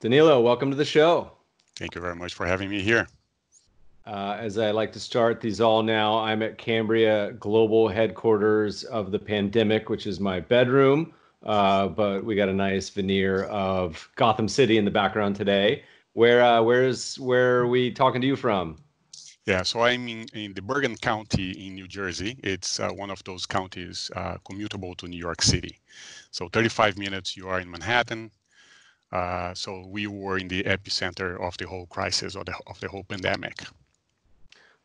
Danilo, welcome to the show. Thank you very much for having me here. As I like to start these all now, I'm at Cambria Global Headquarters of the Pandemic, which is my bedroom. But we got a nice veneer of Gotham City in the background today. Where are we talking to you from? Yeah, so I'm in the Bergen County in New Jersey. It's one of those counties commutable to New York City. So 35 minutes, you are in Manhattan. So we were in the epicenter of the whole crisis, or of the whole pandemic.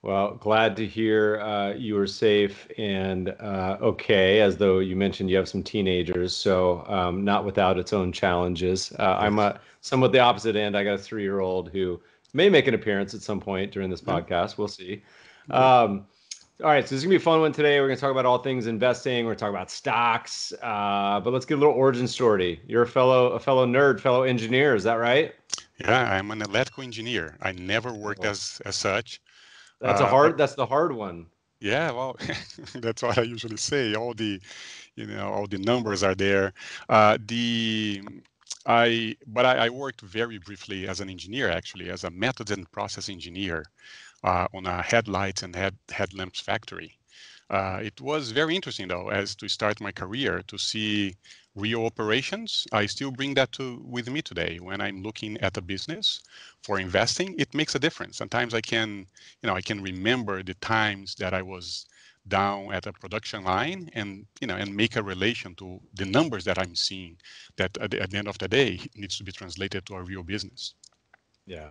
Well, glad to hear you were safe and okay, as though you mentioned you have some teenagers, so not without its own challenges. I'm somewhat the opposite end. I got a 3-year-old who may make an appearance at some point during this podcast. We'll see. All right, so this is going to be a fun one today. We're going to talk about all things investing. We're going to talk about stocks, but let's get a little origin story. You're a fellow nerd, fellow engineer, is that right? Yeah, I'm an electrical engineer. I never worked as such. That's the hard one. Yeah, well, that's what I usually say. All the numbers are there. I worked very briefly as an engineer, actually, as a methods and process engineer on a headlights and headlamps factory. It was very interesting, though, as to start my career to see real operations. I still bring that with me today when I'm looking at a business for investing. It makes a difference. Sometimes I can remember the times that I was down at a production line and make a relation to the numbers that I'm seeing. That at the end of the day it needs to be translated to a real business. Yeah.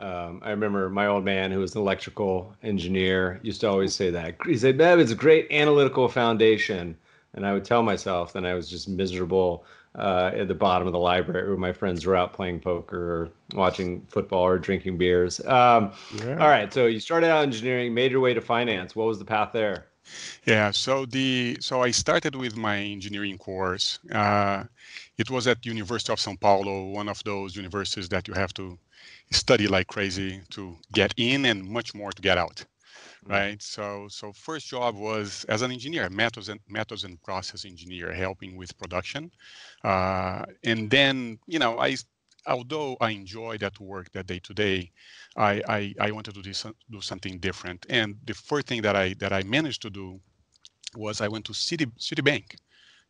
I remember my old man, who was an electrical engineer, used to always say that. He said, Meb, it's a great analytical foundation. And I would tell myself, then I was just miserable at the bottom of the library where my friends were out playing poker or watching football or drinking beers. All right. So you started out engineering, made your way to finance. What was the path there? Yeah. So I started with my engineering course. It was at University of São Paulo, one of those universities that you have to study like crazy to get in and much more to get out, right? So first job was as an engineer, methods and process engineer, helping with production. And then, although I enjoyed that work that day to day, I wanted to do something different. And the first thing that I managed to do was I went to Citibank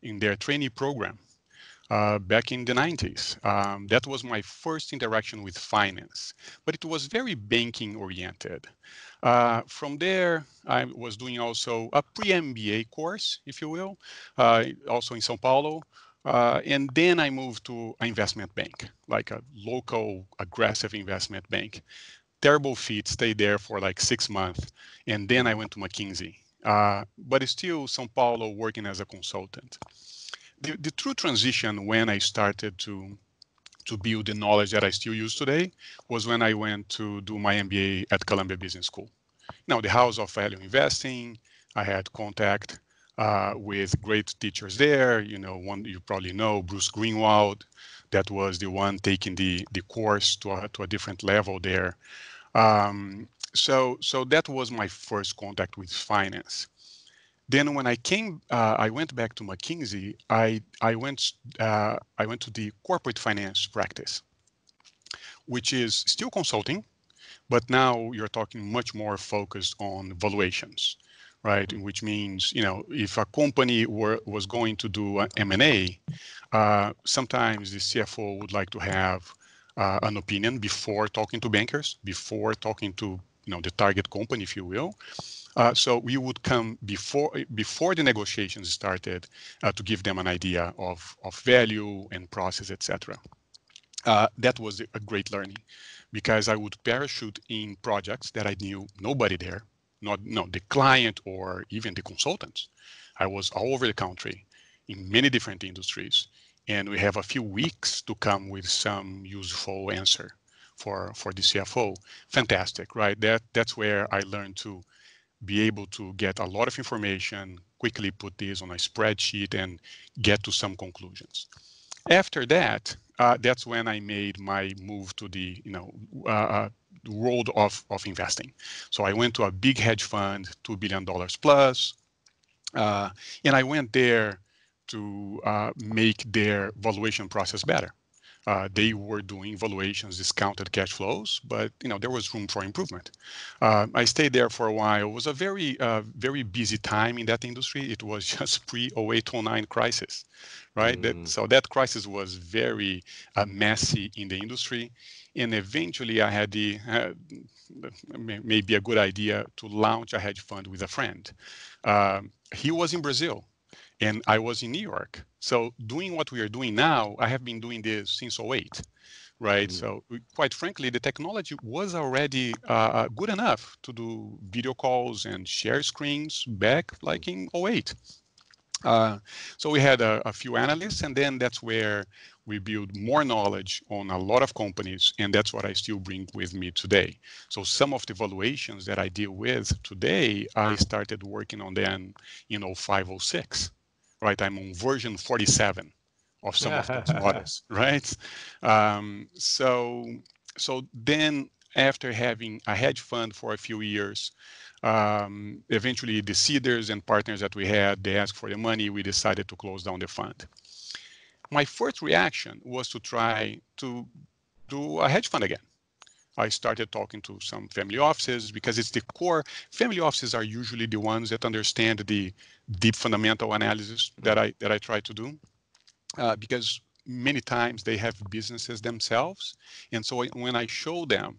in their trainee program. Back in the 90s. That was my first interaction with finance, but it was very banking oriented. From there, I was doing also a pre-MBA course, if you will, also in São Paulo. And then I moved to an investment bank, like a local aggressive investment bank. Terrible feat, stayed there for like 6 months. And then I went to McKinsey, but it's still São Paulo working as a consultant. The true transition when I started to build the knowledge that I still use today was when I went to do my MBA at Columbia Business School. Now, the house of value investing, I had contact with great teachers there. One you probably know, Bruce Greenwald, that was the one taking the course to a different level there. So that was my first contact with finance. Then when I went back to McKinsey. I went to the corporate finance practice, which is still consulting, but now you're talking much more focused on valuations, right? Which means if a company was going to do an M&A, sometimes the CFO would like to have an opinion before talking to bankers, before talking to the target company, if you will. So we would come before the negotiations started to give them an idea of value and process, etc. That was a great learning, because I would parachute in projects that I knew nobody there, the client or even the consultants. I was all over the country in many different industries, and we have a few weeks to come with some useful answer for the CFO. Fantastic, right? That's where I learned to be able to get a lot of information, quickly put this on a spreadsheet and get to some conclusions. After that, that's when I made my move to the world of investing. So I went to a big hedge fund, $2 billion plus, and I went there to make their valuation process better. They were doing valuations, discounted cash flows, but there was room for improvement. I stayed there for a while. It was a very busy time in that industry. It was just pre-08-09 crisis, right? So that crisis was very messy in the industry. And eventually I had the, maybe a good idea to launch a hedge fund with a friend. He was in Brazil and I was in New York. So doing what we are doing now, I have been doing this since 08, right? So quite frankly, the technology was already good enough to do video calls and share screens back like in 08. So we had a few analysts, and then that's where we build more knowledge on a lot of companies, and that's what I still bring with me today. So some of the valuations that I deal with today, I started working on them in 05, 06, right? I'm on version 47 of some of those models, right? So then after having a hedge fund for a few years, eventually the seeders and partners that we had, they asked for the money. We decided to close down the fund. My first reaction was to try to do a hedge fund again. I started talking to some family offices because it's the core. Family offices are usually the ones that understand the deep fundamental analysis that I try to do, because many times they have businesses themselves. And so when I show them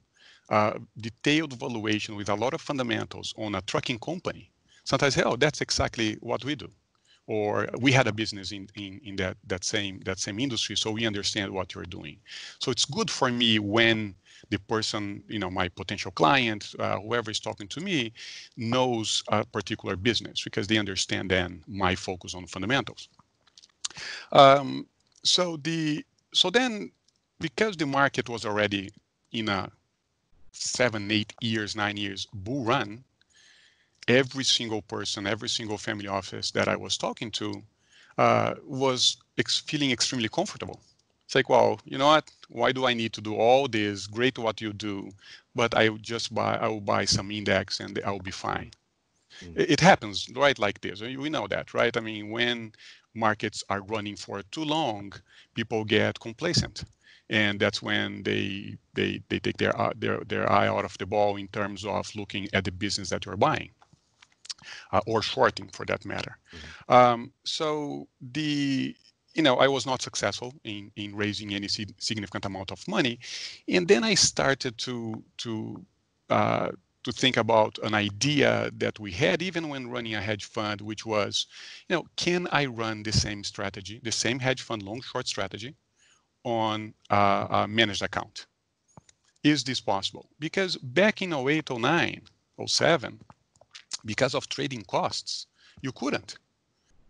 detailed valuation with a lot of fundamentals on a trucking company, sometimes, oh, that's exactly what we do. Or we had a business in that same industry, so we understand what you're doing. So it's good for me when the person, my potential client, whoever is talking to me, knows a particular business because they understand then my focus on fundamentals. So then, because the market was already in a 7, 8 years, 9 years bull run, every single person, every single family office that I was talking to was feeling extremely comfortable. It's like, well, you know what? Why do I need to do all this? Great what you do, but I will buy some index and I will be fine. It happens, right? Like this, we know that, right? I mean, when markets are running for too long, people get complacent. And that's when they take their eye out of the ball in terms of looking at the business that you're buying, or shorting for that matter. So I was not successful in raising any significant amount of money, and then I started to think about an idea that we had, even when running a hedge fund, which was, can I run the same strategy, the same hedge fund long short strategy, on a managed account? Is this possible? Because back in 08, 09, 07, because of trading costs, you couldn't,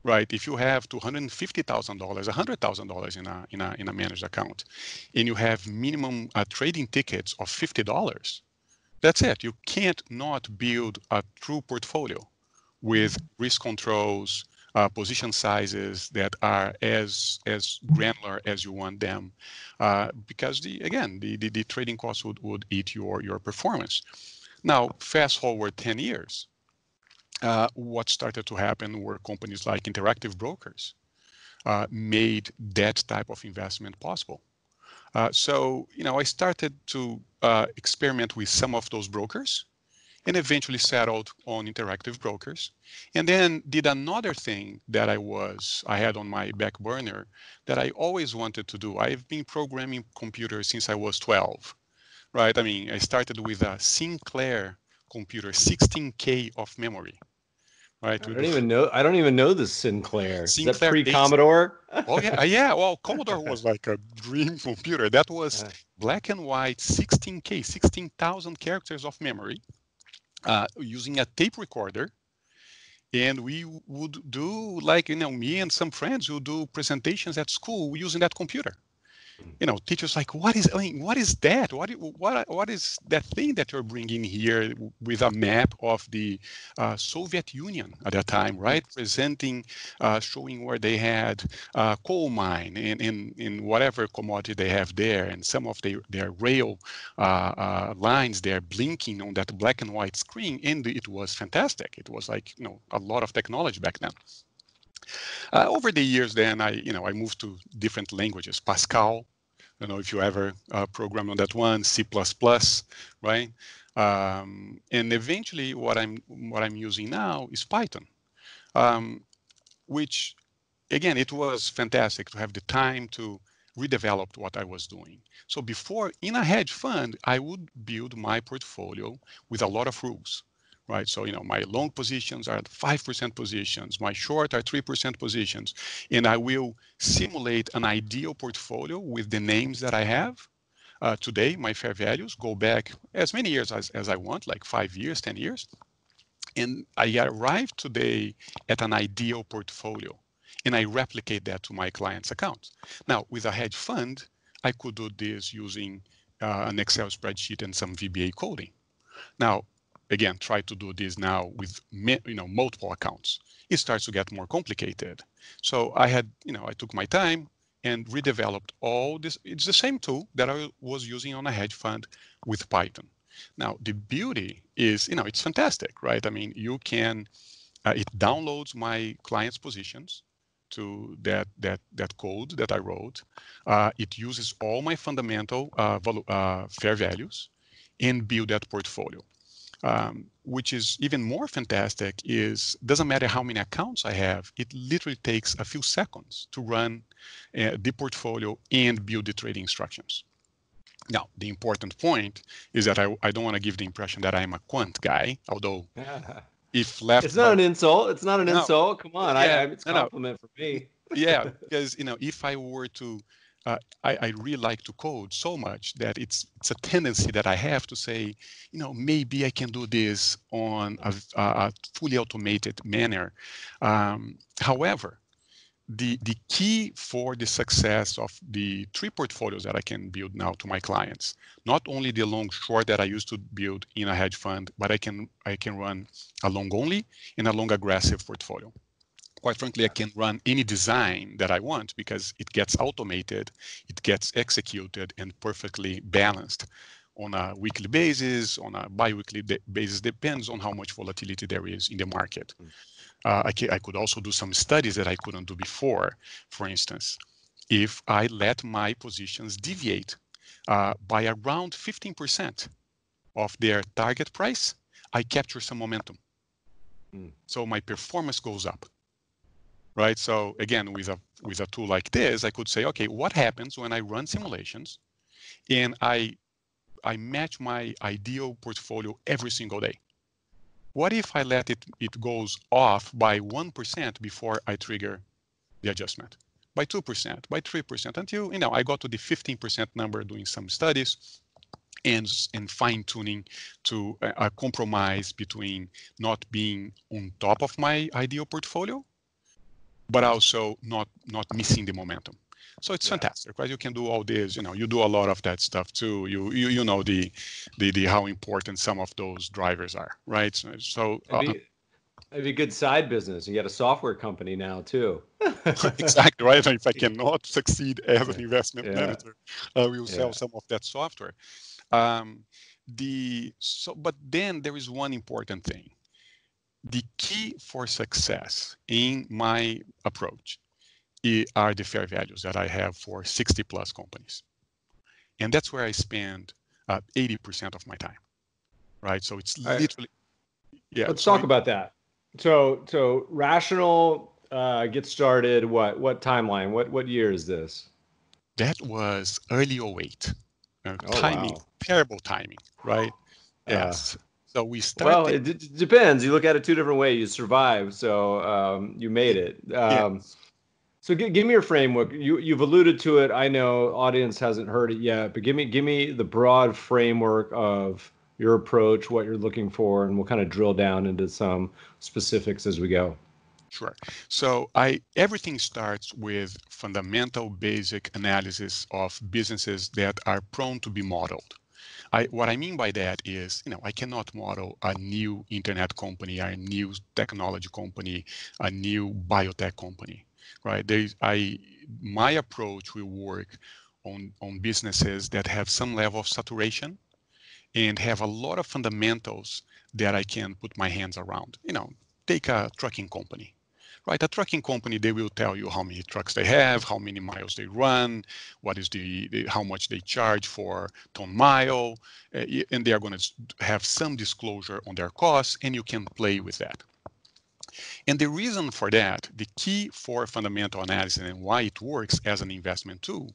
right? If you have $250,000, $100,000 in a managed account, and you have minimum trading tickets of $50, that's it. You can't not build a true portfolio with risk controls, position sizes that are as granular as you want them, because the trading costs would eat your performance. Now, fast forward 10 years, what started to happen were companies like Interactive Brokers made that type of investment possible. So I started to experiment with some of those brokers, and eventually settled on Interactive Brokers, and then did another thing that I had on my back burner that I always wanted to do. I've been programming computers since I was 12, right? I mean, I started with a Sinclair computer, 16K of memory, right? I don't even know the Sinclair. Is that pre-Commodore? Oh yeah. Well, Commodore was like a dream computer. That was black and white, 16K, 16,000 characters of memory. Using a tape recorder, and we would do, me and some friends would do presentations at school using that computer. Teachers like, what is that? What is that thing that you're bringing here with a map of the Soviet Union at that time, right? Presenting, showing where they had coal mine in whatever commodity they have there, and some of their rail lines there blinking on that black and white screen, and it was fantastic. It was a lot of technology back then. Over the years, then I moved to different languages. Pascal I don't know if you ever programmed on that one, C++, right? And eventually, what I'm using now is Python, which, again, it was fantastic to have the time to redevelop what I was doing. So before, in a hedge fund, I would build my portfolio with a lot of rules, right? So, you know, my long positions are 5% positions, my short are 3% positions, and I will simulate an ideal portfolio with the names that I have. Today, my fair values go back as many years as I want, like 5 years, 10 years. And I arrive today at an ideal portfolio, and I replicate that to my client's accounts. Now, with a hedge fund, I could do this using an Excel spreadsheet and some VBA coding. Now, again, try to do this now with, you know, multiple accounts. It starts to get more complicated. So I had, you know, I took my time and redeveloped all this. It's the same tool that I was using on a hedge fund with Python. Now, the beauty is, you know, it's fantastic, right? I mean, you can, it downloads my client's positions to that code that I wrote. It uses all my fundamental fair values and build that portfolio. Which is even more fantastic is, doesn't matter how many accounts I have, it literally takes a few seconds to run the portfolio and build the trading instructions. Now, the important point is that I don't want to give the impression that I'm a quant guy, although if left... It's not an insult. It's not an insult. Come on. Yeah, it's a compliment for me. Yeah, because, you know, if I were to... I really like to code so much that it's a tendency that I have to say, you know, maybe I can do this on a fully automated manner. However, the key for the success of the three portfolios that I can build now to my clients, not only the long short that I used to build in a hedge fund, but I can run a long only and a long aggressive portfolio. Quite frankly, I can run any design that I want because it gets automated, it gets executed and perfectly balanced on a weekly basis, on a bi-weekly basis, depends on how much volatility there is in the market. I could also do some studies that I couldn't do before. For instance, if I let my positions deviate by around 15% of their target price, I capture some momentum. So my performance goes up. Right. So again, with a tool like this, I could say, okay, what happens when I run simulations and I match my ideal portfolio every single day? What if I let it goes off by 1% before I trigger the adjustment? By 2%, by 3%, until, you know, I got to the 15% number doing some studies and fine-tuning to a compromise between not being on top of my ideal portfolio, but also not missing the momentum. So it's fantastic, right? You can do all this, you know, you do a lot of that stuff too. You know the how important some of those drivers are, right? So it'd be a good side business. You got a software company now too. Exactly, right? If I cannot succeed as an investment manager, I will sell some of that software. But then there is one important thing. The key for success in my approach are the fair values that I have for 60+ companies. And that's where I spend 80% of my time, right? So it's literally, Let's talk about that. So Rational gets started, what timeline? What year is this? That was early 08. Timing, wow. Terrible timing, right? Yes. So we started. Well, it depends. You look at it two different ways. You survived, so you made it. So give me your framework. You've alluded to it. I know audience hasn't heard it yet, but give me the broad framework of your approach, what you're looking for, and we'll kind of drill down into some specifics as we go. Sure. So everything starts with fundamental basic analysis of businesses that are prone to be modeled. What I mean by that is, you know, I cannot model a new internet company, a new technology company, a new biotech company, right? My approach will work on businesses that have some level of saturation and have a lot of fundamentals that I can put my hands around. You know, take a trucking company. right? A trucking company, they will tell you how many trucks they have, how many miles they run, what is the how much they charge for ton mile, and they are going to have some disclosure on their costs, and you can play with that. And the reason for that, the key for fundamental analysis and why it works as an investment tool,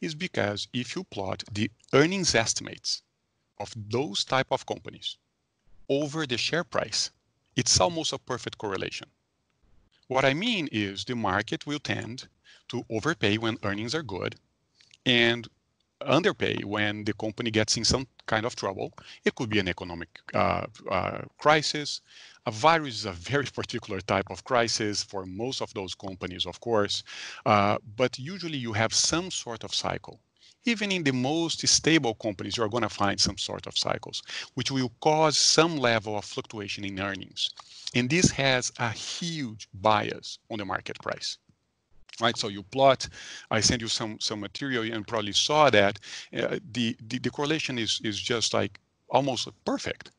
is because if you plot the earnings estimates of those type of companies over the share price, it's almost a perfect correlation. What I mean is the market will tend to overpay when earnings are good and underpay when the company gets in some kind of trouble. It could be an economic crisis. A virus is a very particular type of crisis for most of those companies, of course, but usually you have some sort of cycle. Even in the most stable companies, you're going to find some sort of cycles, which will cause some level of fluctuation in earnings. And this has a huge bias on the market price. Right, so you plot, I sent you some material and probably saw that the correlation is just like almost perfect.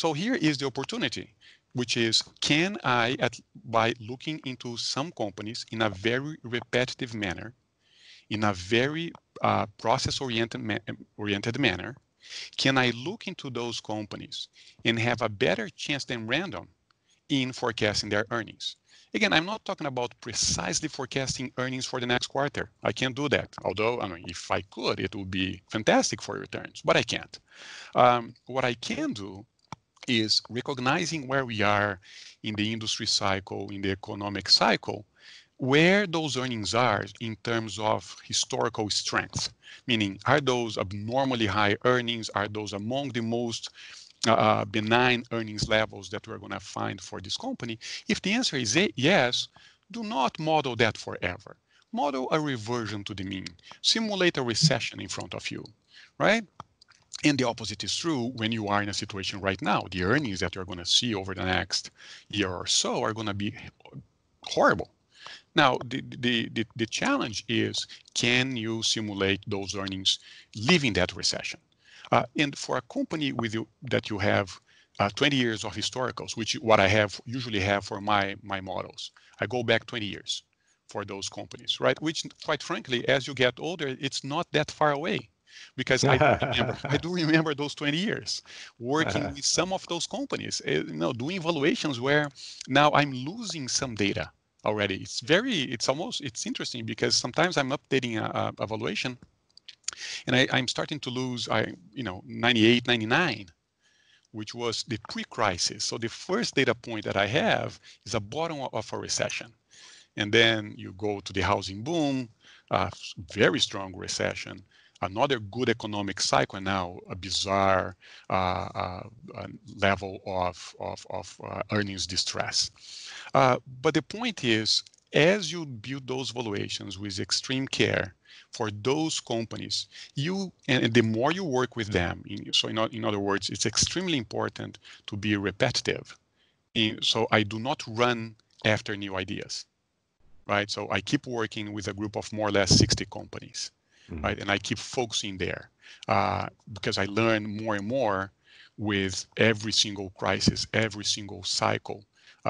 So here is the opportunity, which is, can I, by looking into some companies in a very repetitive manner, in a very process-oriented manner, can I look into those companies and have a better chance than random in forecasting their earnings? Again, I'm not talking about precisely forecasting earnings for the next quarter. I can't do that. Although, I mean, if I could, it would be fantastic for returns, but I can't. What I can do is recognizing where we are in the industry cycle, in the economic cycle, where those earnings are in terms of historical strength. Meaning, are those abnormally high earnings? Are those among the most benign earnings levels that we're going to find for this company? If the answer is yes, do not model that forever. Model a reversion to the mean. Simulate a recession in front of you, right? And the opposite is true when you are in a situation right now. The earnings that you're going to see over the next year or so are going to be horrible. Now, the challenge is, can you simulate those earnings leaving that recession? And for a company with you, that you have 20 years of historicals, which what I have usually have for my models, I go back 20 years for those companies, right? Which, quite frankly, as you get older, it's not that far away, because I do remember those 20 years working with some of those companies, you know, doing valuations where now I'm losing some data already. It's interesting, because sometimes I'm updating a valuation, and I'm starting to lose, you know, 98, 99, which was the pre-crisis. So the first data point that I have is a bottom of a recession. And then you go to the housing boom, a very strong recession, another good economic cycle, now a bizarre level of earnings distress. But the point is, as you build those valuations with extreme care for those companies, and the more you work with them, in other words, it's extremely important to be repetitive. So I do not run after new ideas, right? So I keep working with a group of more or less 60 companies, right? And I keep focusing there because I learn more and more with every single crisis, every single cycle.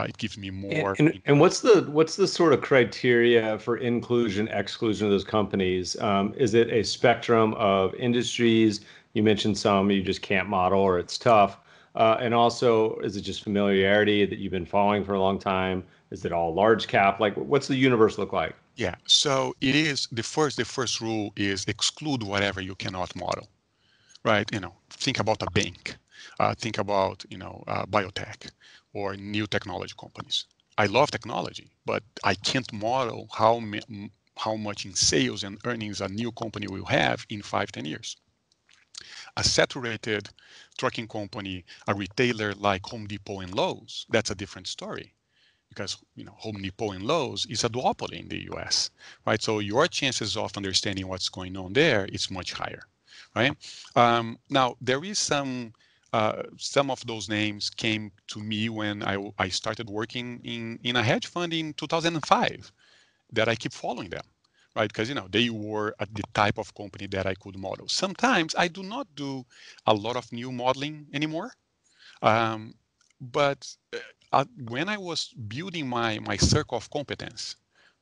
It gives me more. And what's the sort of criteria for inclusion, exclusion of those companies? Is it a spectrum of industries? You mentioned some you just can't model or it's tough. And also, is it just familiarity that you've been following for a long time? Is it all large cap? Like, what's the universe look like? Yeah. So it is the first rule is exclude whatever you cannot model, right? You know, think about a bank. Think about, you know, biotech or new technology companies. I love technology, but I can't model how much in sales and earnings a new company will have in 5-10 years. A saturated trucking company, a retailer like Home Depot and Lowe's, that's a different story, because, you know, Home Depot and Lowe's is a duopoly in the U.S., right? So your chances of understanding what's going on there is much higher, right? Now, there is some of those names came to me when I started working in a hedge fund in 2005, that I keep following them, right? Because, you know, they were the type of company that I could model. Sometimes I do not do a lot of new modeling anymore. But when I was building my circle of competence,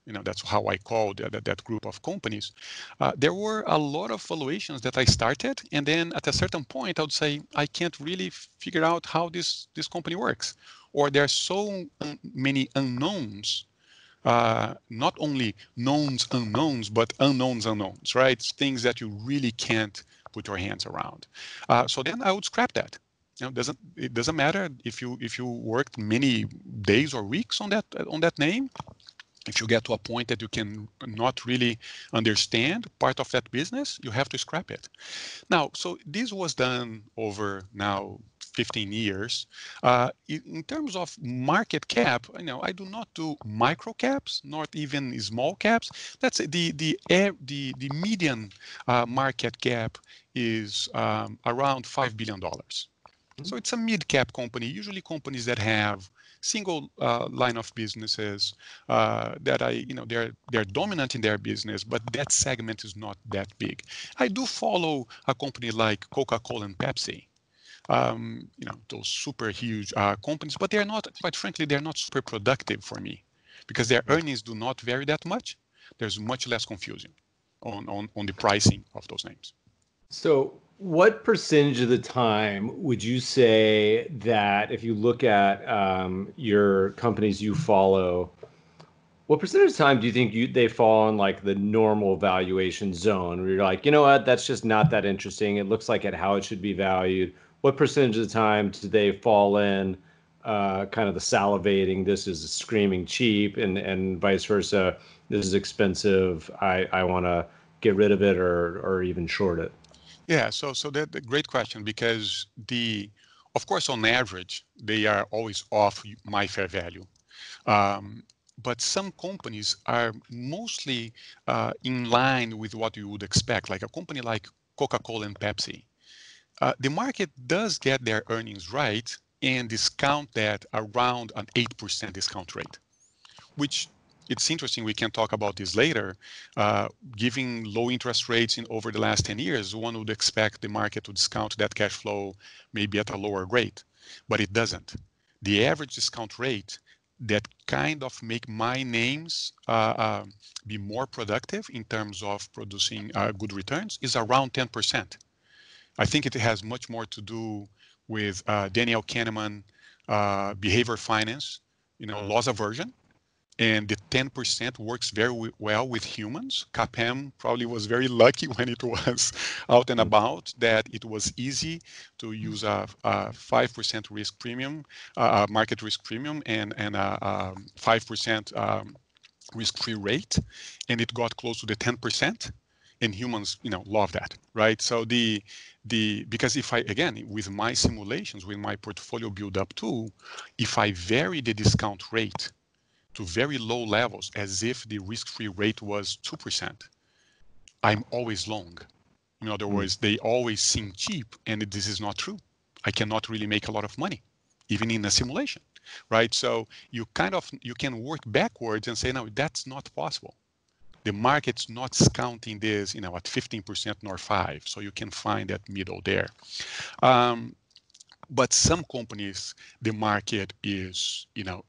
that's how I called that group of companies, there were a lot of valuations that I started. And then at a certain point, I would say, I can't really figure out how this company works. Or there are so many unknowns, not only knowns, unknowns, but unknowns, unknowns, right? Things that you really can't put your hands around. So then I would scrap that. It doesn't matter if you worked many days or weeks on that name. If you get to a point that you can not really understand part of that business, you have to scrap it. Now, so this was done over now 15 years. In terms of market cap, I do not do micro caps, not even small caps. That's the median market cap is around $5 billion. So it's a mid-cap company, usually companies that have single line of businesses that they're dominant in their business, but that segment is not that big. I do follow a company like Coca-Cola and Pepsi, those super huge companies, but quite frankly, they're not super productive for me because their earnings do not vary that much. There's much less confusion on the pricing of those names. So what percentage of the time would you say that if you look at your companies you follow, what percentage of the time do you think they fall in like the normal valuation zone where you're like, you know what, that's just not that interesting. It looks like at how it should be valued. What percentage of the time do they fall in kind of the salivating, this is screaming cheap, and vice versa, this is expensive, I want to get rid of it or even short it? Yeah, so that's a great question because of course, on average, they are always off my fair value. But some companies are mostly in line with what you would expect, like a company like Coca-Cola and Pepsi. The market does get their earnings right and discount that around an 8% discount rate, which it's interesting, we can talk about this later. Given low interest rates over the last 10 years, one would expect the market to discount that cash flow maybe at a lower rate, but it doesn't. The average discount rate that kind of make my names be more productive in terms of producing good returns is around 10%. I think it has much more to do with Daniel Kahneman, behavior finance, loss aversion. And the 10% works very well with humans. CAPM probably was very lucky when it was out and about that it was easy to use a 5% risk premium, market risk premium, and a 5% risk-free rate. And it got close to the 10%. And humans, love that, right? So because if I, again, with my simulations, with my portfolio build-up tool, if I vary the discount rate to very low levels, as if the risk-free rate was 2%, I'm always long. In other words, they always seem cheap, and this is not true. I cannot really make a lot of money, even in a simulation, right? So you can work backwards and say, no, that's not possible. The market's not discounting this, at 15% nor 5%. So you can find that middle there. But some companies, the market is,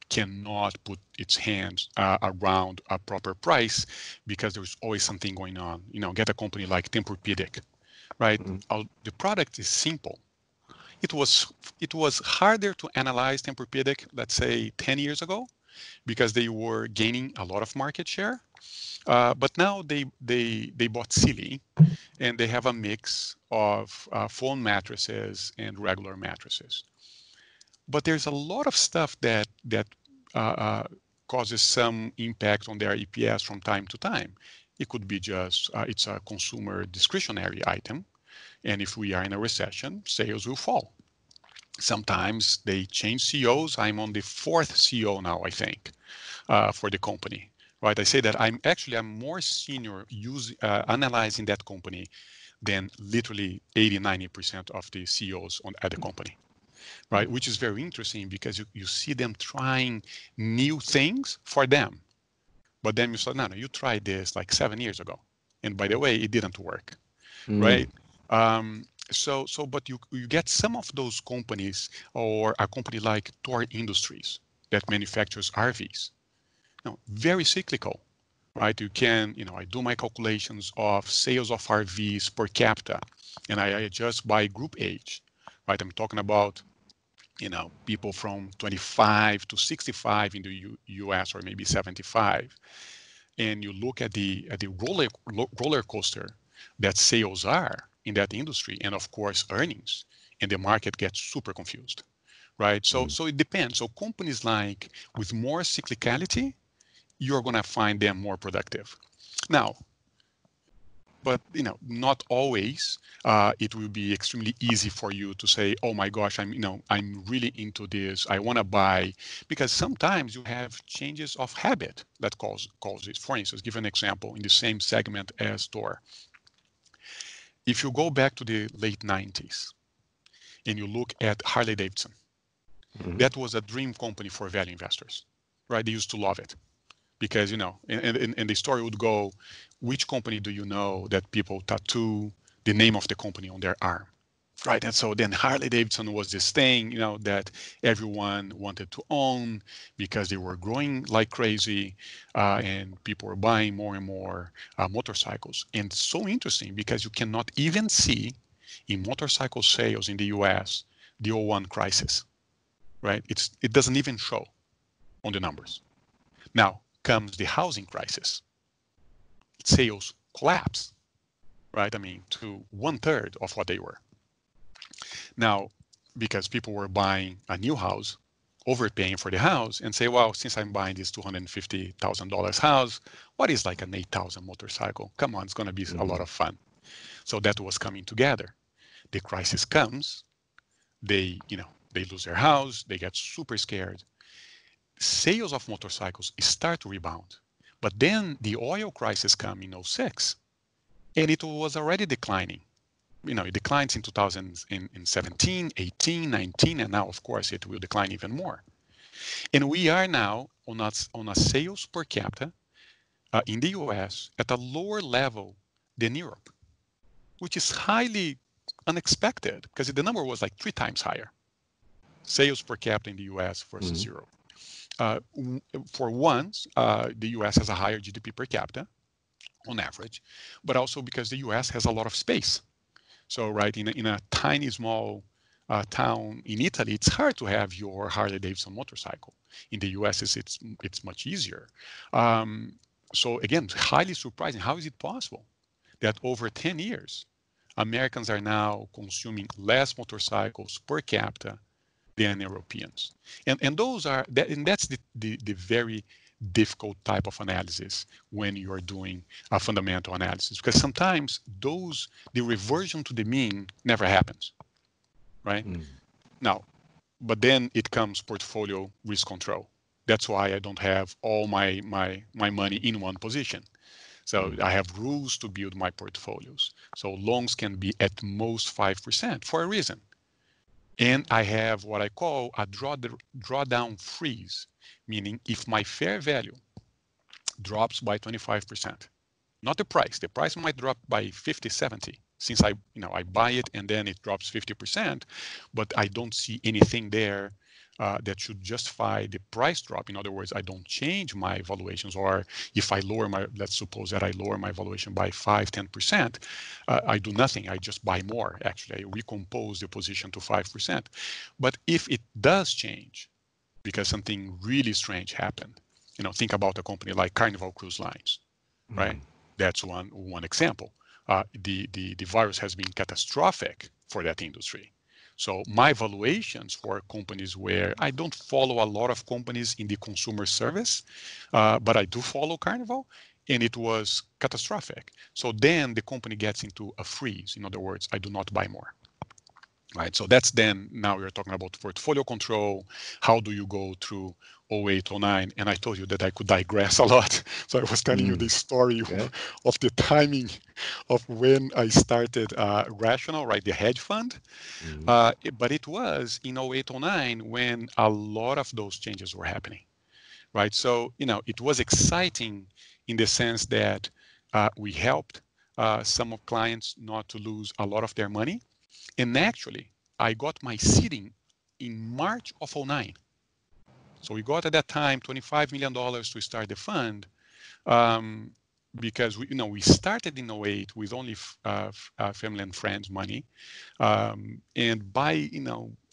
cannot put its hands around a proper price because there's always something going on. Get a company like Tempur-Pedic, right? The product is simple. It was harder to analyze Tempur-Pedic, let's say 10 years ago, because they were gaining a lot of market share. But now they bought Sealy, and they have a mix of foam mattresses and regular mattresses. But there's a lot of stuff that causes some impact on their EPS from time to time. It could be just it's a consumer discretionary item, and if we are in a recession, sales will fall. Sometimes they change CEOs. I'm on the 4th CEO now, I think, for the company. Right, I say that I'm more senior analyzing that company than literally 80-90% of the CEOs at the company, right? Which is very interesting because you see them trying new things for them, but then you say, no, you tried this like 7 years ago, and by the way, it didn't work, right? But you get some of those companies, or a company like Thor Industries that manufactures RVs. Now, very cyclical, right? You can, I do my calculations of sales of RVs per capita, and I adjust by group age, right? I'm talking about, people from 25 to 65 in the U.S. or maybe 75, and you look at the roller coaster that sales are in that industry, and of course earnings, and the market gets super confused, right? So it depends. So companies like with more cyclicality, you're going to find them more productive. Now, but not always. It will be extremely easy for you to say, "Oh my gosh, I'm really into this. I want to buy," because sometimes you have changes of habit that cause it. For instance, give an example in the same segment as Thor. If you go back to the late 90s and you look at Harley-Davidson, mm-hmm. that was a dream company for value investors, right? They used to love it because, and the story would go, which company do you know that people tattoo the name of the company on their arm, right? And so then Harley-Davidson was this thing, that everyone wanted to own because they were growing like crazy, and people were buying more and more motorcycles. And so interesting because you cannot even see in motorcycle sales in the US the 01 crisis, right? It doesn't even show on the numbers. Now comes the housing crisis. Sales collapse, right? To 1/3 of what they were. Now, because people were buying a new house, overpaying for the house, and say, well, since I'm buying this $250,000 house, what is like an 8,000 motorcycle? Come on, it's going to be a lot of fun. So that was coming together. The crisis comes, they lose their house, they get super scared. Sales of motorcycles start to rebound. But then the oil crisis came in 2006, and it was already declining. It declines in 2017, 18, 19, and now, of course, it will decline even more. And we are now on a sales per capita in the U.S. at a lower level than Europe, which is highly unexpected because the number was like 3 times higher. Sales per capita in the U.S. versus mm-hmm. Europe. For once, the U.S. has a higher GDP per capita on average, but also because the U.S. has a lot of space. So, right, in a tiny, small town in Italy, it's hard to have your Harley-Davidson motorcycle. In the U.S., it's much easier. So, again, highly surprising. How is it possible that over 10 years, Americans are now consuming less motorcycles per capita than Europeans? And those are that's the very difficult type of analysis when you are doing a fundamental analysis, because sometimes the reversion to the mean never happens, right? Now, but then it comes portfolio risk control. That's why I don't have all my money in one position. So I have rules to build my portfolios. So longs can be at most 5% for a reason. And I have what I call a drawdown freeze, meaning if my fair value drops by 25%, not the price might drop by 50, 70, since I buy it and then it drops 50%, but I don't see anything there that should justify the price drop. In other words, I don't change my valuations, or if I lower my, let's suppose that I lower my valuation by 5, 10%, I do nothing. I just buy more. Actually, I recompose the position to 5%. But if it does change because something really strange happened, think about a company like Carnival Cruise Lines, right? Mm-hmm. That's one example. The virus has been catastrophic for that industry. So my valuations for companies where I don't follow a lot of companies in the consumer service, but I do follow Carnival, and it was catastrophic. So then the company gets into a freeze. In other words, I do not buy more, right? So that's then, now we're talking about portfolio control. How do you go through 08, 09? And I told you that I could digress a lot. So I was telling you the story of the timing of when I started Rational, right, the hedge fund. But it was in 08, 09 when a lot of those changes were happening, right? So, it was exciting in the sense that we helped some of clients not to lose a lot of their money And actually, I got my Citi in March of '09. So we got at that time $25 million to start the fund, because we, you know, we started in '08 with only family and friends money, and by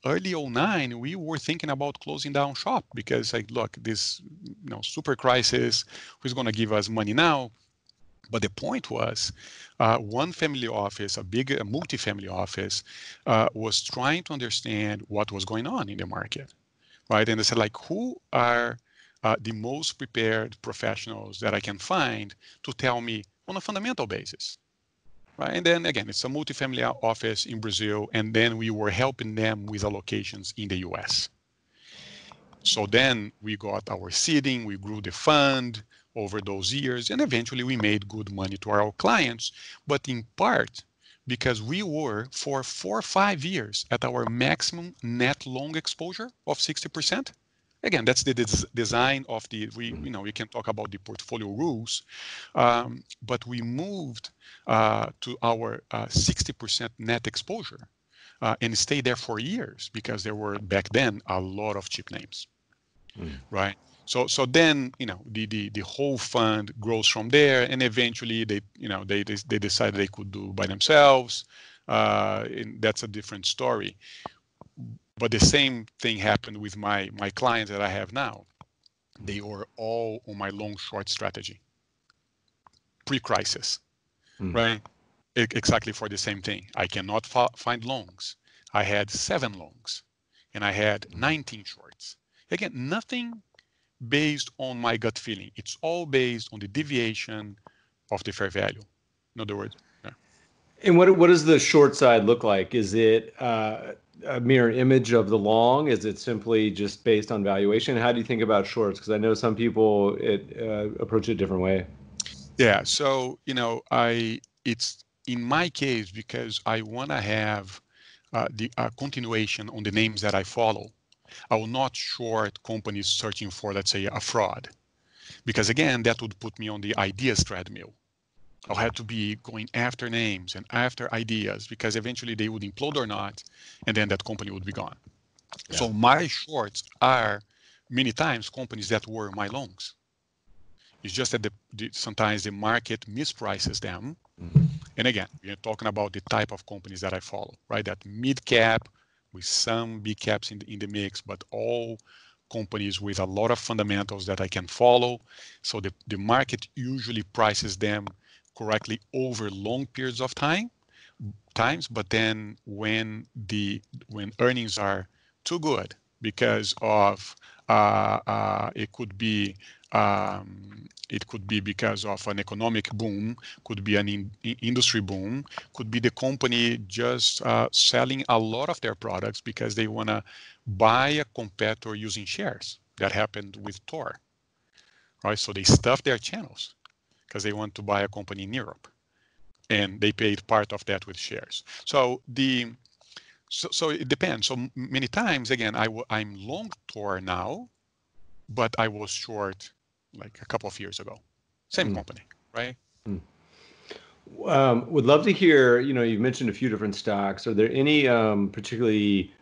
early '09 we were thinking about closing down shop because like, look, this super crisis, who's going to give us money now? But the point was, one family office, a multi-family office, was trying to understand what was going on in the market, right? And they said, like, who are the most prepared professionals that I can find to tell me on a fundamental basis, right? And then again, it's a multi-family office in Brazil, and then we were helping them with allocations in the U.S. So then we got our seeding, we grew the fund over those years, and eventually we made good money to our clients, but in part because we were for 4 or 5 years at our maximum net long exposure of 60%. Again, that's the design of the, we can talk about the portfolio rules, but we moved to our 60% net exposure and stayed there for years because there were back then a lot of cheap names, right? So then, the whole fund grows from there, and eventually they decided they could do by themselves. And that's a different story. But the same thing happened with my clients that I have now. They were all on my long-short strategy, pre-crisis, right? Exactly for the same thing. I cannot find longs. I had 7 longs, and I had 19 shorts. Again, nothing based on my gut feeling. It's all based on the deviation of the fair value. In other words. Yeah. And what does the short side look like? Is it a mirror image of the long? Is it simply just based on valuation? How do you think about shorts? Because I know some people approach it a different way. Yeah. So, it's in my case, because I want to have the continuation on the names that I follow. I will not short companies searching for, let's say, a fraud, because again, that would put me on the ideas treadmill. I'll have to be going after names and after ideas, because eventually they would implode or not, and then that company would be gone. Yeah. So my shorts are many times companies that were my longs. It's just that sometimes the market misprices them. And again, we're talking about the type of companies that I follow, right? That mid-cap, with some big caps in the mix, but all companies with a lot of fundamentals that I can follow. So the market usually prices them correctly over long periods of times, but then when earnings are too good because of it could be because of an economic boom, could be an industry boom, could be the company just selling a lot of their products because they want to buy a competitor using shares. That happened with Thor, right? So they stuffed their channels because they want to buy a company in Europe, and they paid part of that with shares. So it depends. So many times, again, I'm long Thor now, but I was short like a couple of years ago, same company, right? Would love to hear, you've mentioned a few different stocks. Are there any particularly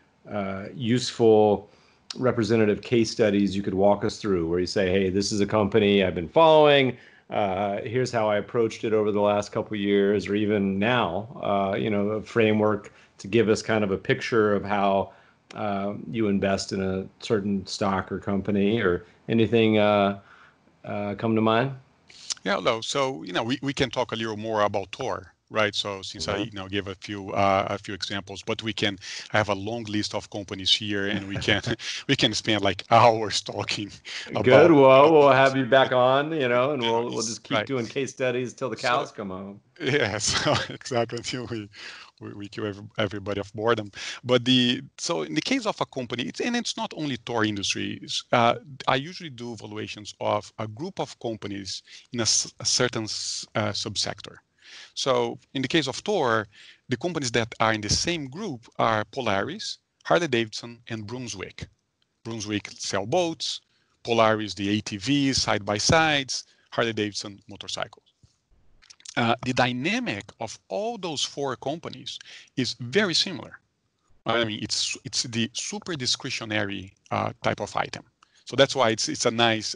useful representative case studies you could walk us through where you say, hey, this is a company I've been following. Here's how I approached it over the last couple of years, or even now, a framework to give us kind of a picture of how you invest in a certain stock or company, or anything come to mind? Yeah, no. So we can talk a little more about Thor, right? So since I give a few examples, but we can have a long list of companies here, and we can spend like hours talking. Good. Well, we'll have you back on, and we'll just keep doing case studies till the cows come home. Yeah. So exactly. Until we kill everybody of boredom. But in the case of a company, it's not only Thor Industries. I usually do valuations of a group of companies in a certain subsector. So in the case of Thor, the companies that are in the same group are Polaris, Harley-Davidson, and Brunswick. Brunswick sell boats, Polaris the ATVs, side-by-sides, Harley-Davidson motorcycles. the dynamic of all those four companies is very similar. I mean, it's the super discretionary type of item. So that's why it's a nice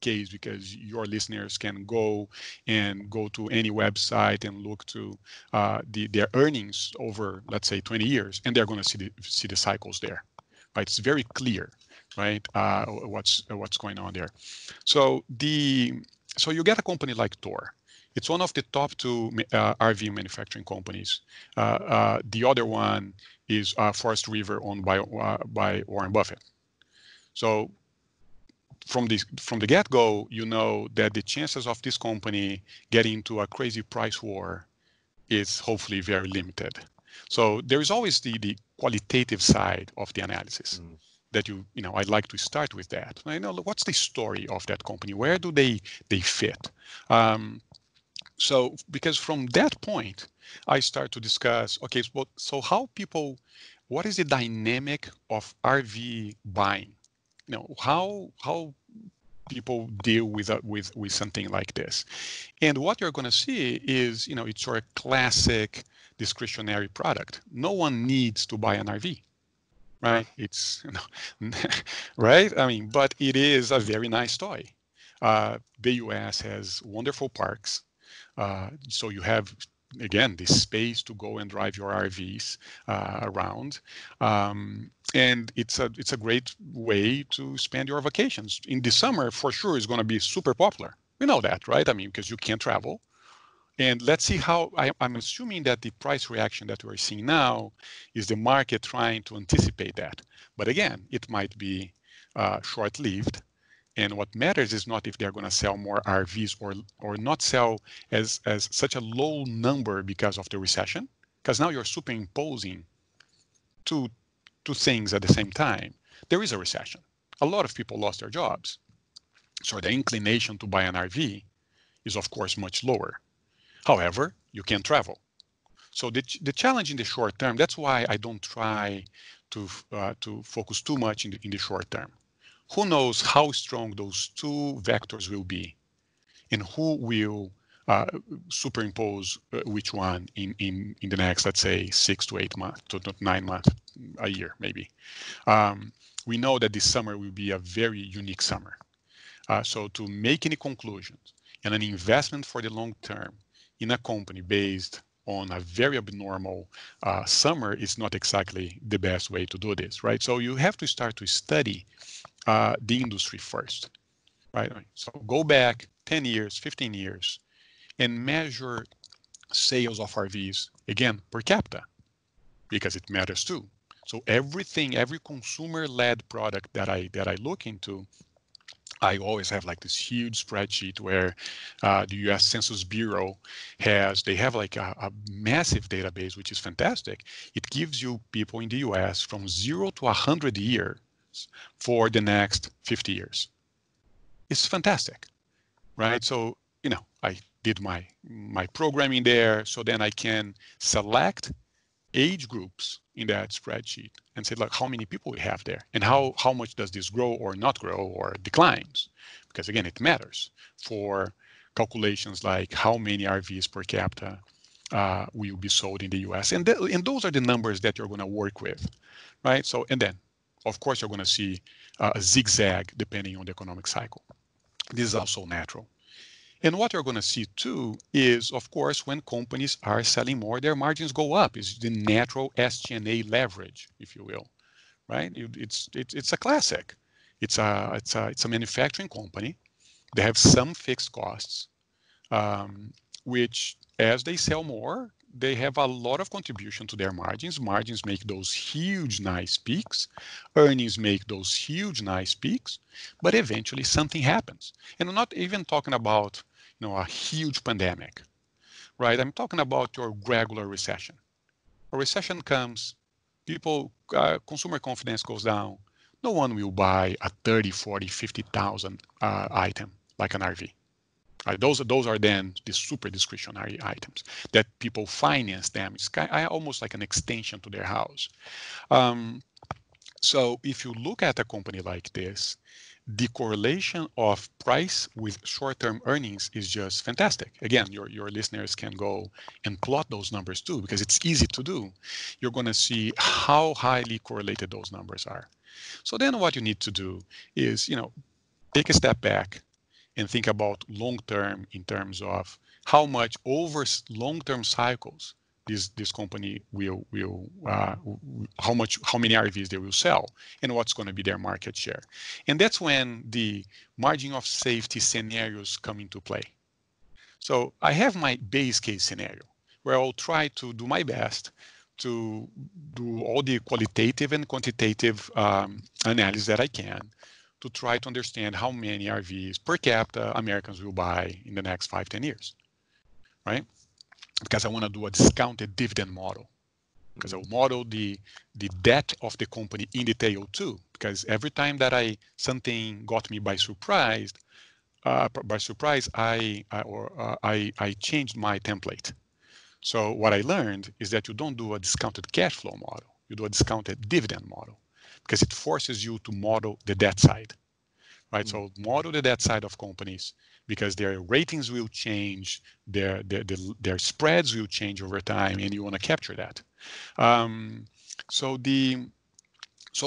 case, because your listeners can go to any website and look to their earnings over, let's say, 20 years, and they're going to see the cycles there. Right? It's very clear, right? What's going on there? So you get a company like Thor. It's one of the top two RV manufacturing companies. The other one is Forest River, owned by Warren Buffett. So from the get-go, you know that the chances of this company getting into a crazy price war is hopefully very limited. So there is always the qualitative side of the analysis that you know I'd like to start with that. I know what's the story of that company. Where do they fit? So because from that point, I start to discuss, okay, so how people, what is the dynamic of RV buying? You know, how people deal with something like this, and what you're going to see is, you know, it's your classic discretionary product. No one needs to buy an RV, right? It's, you know, right? I mean, but it is a very nice toy. The U.S. has wonderful parks, so you have, again, this space to go and drive your RVs around, and it's a great way to spend your vacations. In the summer, for sure, is going to be super popular. We know that, right? I mean, because you can't travel. And let's see how I'm assuming that the price reaction that we're seeing now is the market trying to anticipate that. But again, it might be short-lived. And what matters is not if they're going to sell more RVs or not sell as such a low number because of the recession, because now you're superimposing two things at the same time. There is a recession. A lot of people lost their jobs. So the inclination to buy an RV is, of course, much lower. However, you can travel. So the challenge in the short term, that's why I don't try to focus too much in the short term. Who knows how strong those two vectors will be, and who will superimpose which one in the next, let's say, 6 to 8 months, to 9 months, a year maybe. We know that this summer will be a very unique summer. So to make any conclusions and an investment for the long term in a company based on a very abnormal summer is not exactly the best way to do this, right? So you have to start to study the industry first, right? So go back 10 years, 15 years, and measure sales of RVs, again, per capita, because it matters too. So every consumer-led product that I look into, I always have like this huge spreadsheet where the U.S. Census Bureau they have like a massive database, which is fantastic. It gives you people in the U.S. from 0 to 100 years for the next 50 years. It's fantastic, right? So, you know, I did my programming there, so then I can select age groups in that spreadsheet and say, look, how many people we have there, and how much does this grow or not grow or declines? Because again, it matters for calculations like how many RVs per capita will be sold in the US. And those are the numbers that you're gonna work with, right? So, and then, of course, you're gonna see a zigzag depending on the economic cycle. This is also natural. And what you're gonna see too is, of course, when companies are selling more, their margins go up. It's the natural SG&A leverage, if you will, right? It's a classic. It's a manufacturing company. They have some fixed costs, which as they sell more, they have a lot of contribution to their margins. Margins make those huge, nice peaks. Earnings make those huge, nice peaks. But eventually something happens. And I'm not even talking about, you know, a huge pandemic, right? I'm talking about your regular recession. A recession comes, people, consumer confidence goes down. No one will buy a 30, 40, 50,000 item like an RV. Those are then the super discretionary items that people finance them. It's almost like an extension to their house. So if you look at a company like this, the correlation of price with short-term earnings is just fantastic. Again, your listeners can go and plot those numbers too, because it's easy to do. You're going to see how highly correlated those numbers are. So then what you need to do is, take a step back and think about long-term in terms of how much over long-term cycles this company how many RVs they will sell and what's going to be their market share. And that's when the margin of safety scenarios come into play. So I have my base case scenario where I'll try to do my best to do all the qualitative and quantitative analysis that I can to try to understand how many RVs per capita Americans will buy in the next 5-10 years, right? Because I want to do a discounted dividend model, because I'll model the debt of the company in detail too, because every time that something got me by surprise, I changed my template. So what I learned is that you don't do a discounted cash flow model, you do a discounted dividend model, because it forces you to model the debt side, right? Mm-hmm. So model the debt side of companies, because their ratings will change, their spreads will change over time, and you want to capture that. So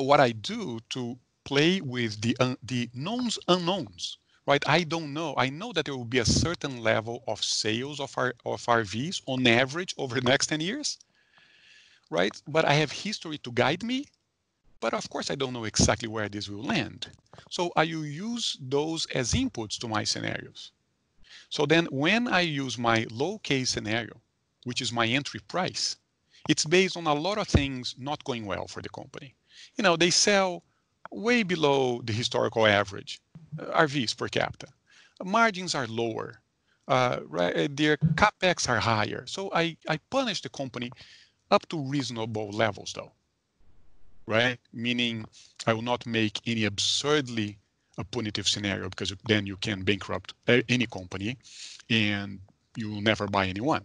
what I do to play with the knowns unknowns, right? I don't know. I know that there will be a certain level of sales of RVs on average over the next 10 years, right? But I have history to guide me. But of course, I don't know exactly where this will land. So I will use those as inputs to my scenarios. So then when I use my low case scenario, which is my entry price, it's based on a lot of things not going well for the company. They sell way below the historical average, RVs per capita. Margins are lower, right? Their CapEx are higher. So I punish the company up to reasonable levels though. Right? Meaning I will not make any absurdly punitive scenario, because then you can bankrupt any company and you will never buy anyone.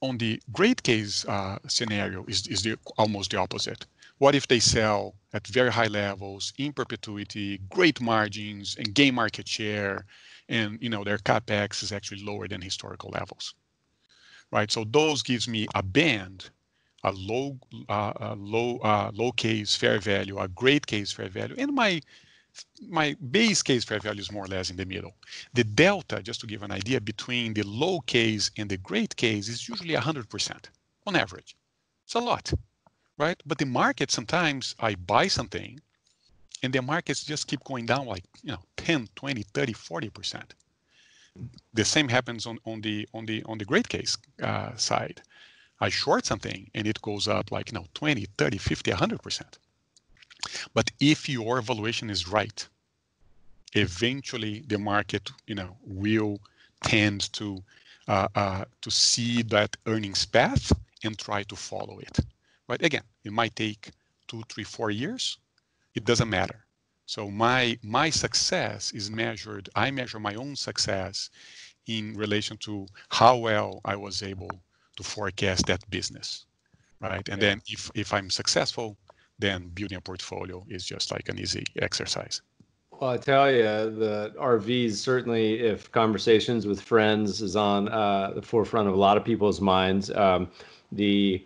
On the great case scenario is almost the opposite. What if they sell at very high levels, in perpetuity, great margins, and gain market share, and their CapEx is actually lower than historical levels, right? So those gives me a band, a low case fair value, a great case fair value, and my base case fair value is more or less in the middle. The delta, just to give an idea, between the low case and the great case is usually 100% on average. It's a lot, right? But the market, sometimes I buy something and the markets just keep going down like 10, 20, 30, 40%. The same happens on the great case side. I short something and it goes up like 20, 30, 50, 100%. But if your valuation is right, eventually the market will tend to see that earnings path and try to follow it. Right? Again, it might take 2, 3, 4 years. It doesn't matter. So my success is measured. I measure my own success in relation to how well I was able to forecast that business, right? And then if I'm successful, then building a portfolio is just like an easy exercise. Well, I tell you, the RVs, certainly if conversations with friends is on the forefront of a lot of people's minds, the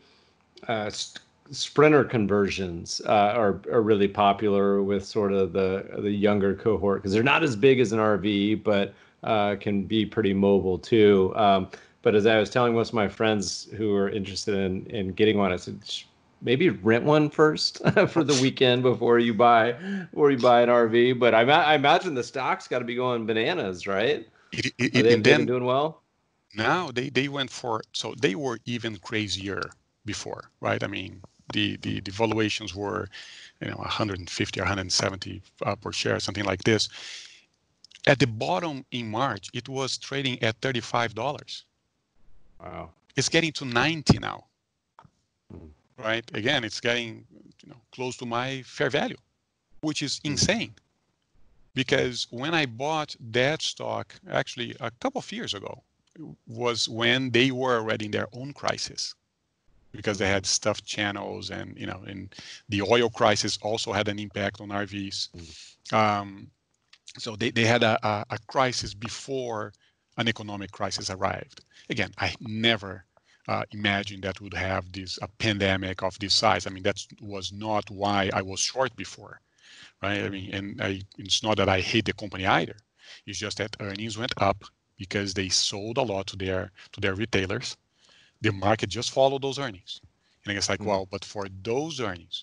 Sprinter conversions are really popular with sort of the younger cohort, because they're not as big as an RV, but can be pretty mobile too. But as I was telling most of my friends who are interested in getting one, I said, maybe rent one first for the weekend before you buy an RV. But I imagine the stock's got to be going bananas, right? Are they doing well? No, they went for, so they were even crazier before, right? I mean, the valuations were, 150 or 170 per share, something like this. At the bottom in March, it was trading at $35. Wow. It's getting to 90 now, right? Again, it's getting close to my fair value, which is insane, because when I bought that stock, actually a couple of years ago, was when they were already in their own crisis, because they had stuffed channels, and you know, and the oil crisis also had an impact on RVs. So they had a crisis before an economic crisis arrived. Again, I never imagined that would have this a pandemic of this size. I mean, that was not why I was short before, right? I mean, and it's not that I hate the company either. It's just that earnings went up because they sold a lot to their retailers. The market just followed those earnings. And I guess like, well, but for those earnings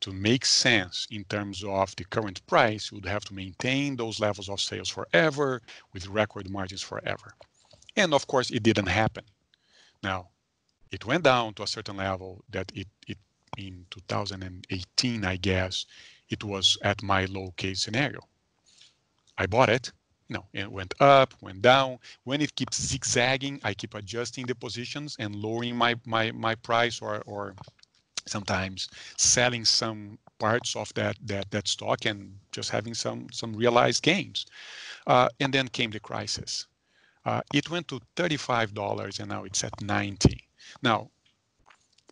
to make sense in terms of the current price, you would have to maintain those levels of sales forever with record margins forever. And of course, it didn't happen. Now, it went down to a certain level that it in 2018, I guess, it was at my low case scenario. I bought it. No, it went up, went down. When it keeps zigzagging, I keep adjusting the positions and lowering my price, or sometimes selling some parts of that stock and just having some realized gains. And then came the crisis. It went to $35 and now it's at $90. Now,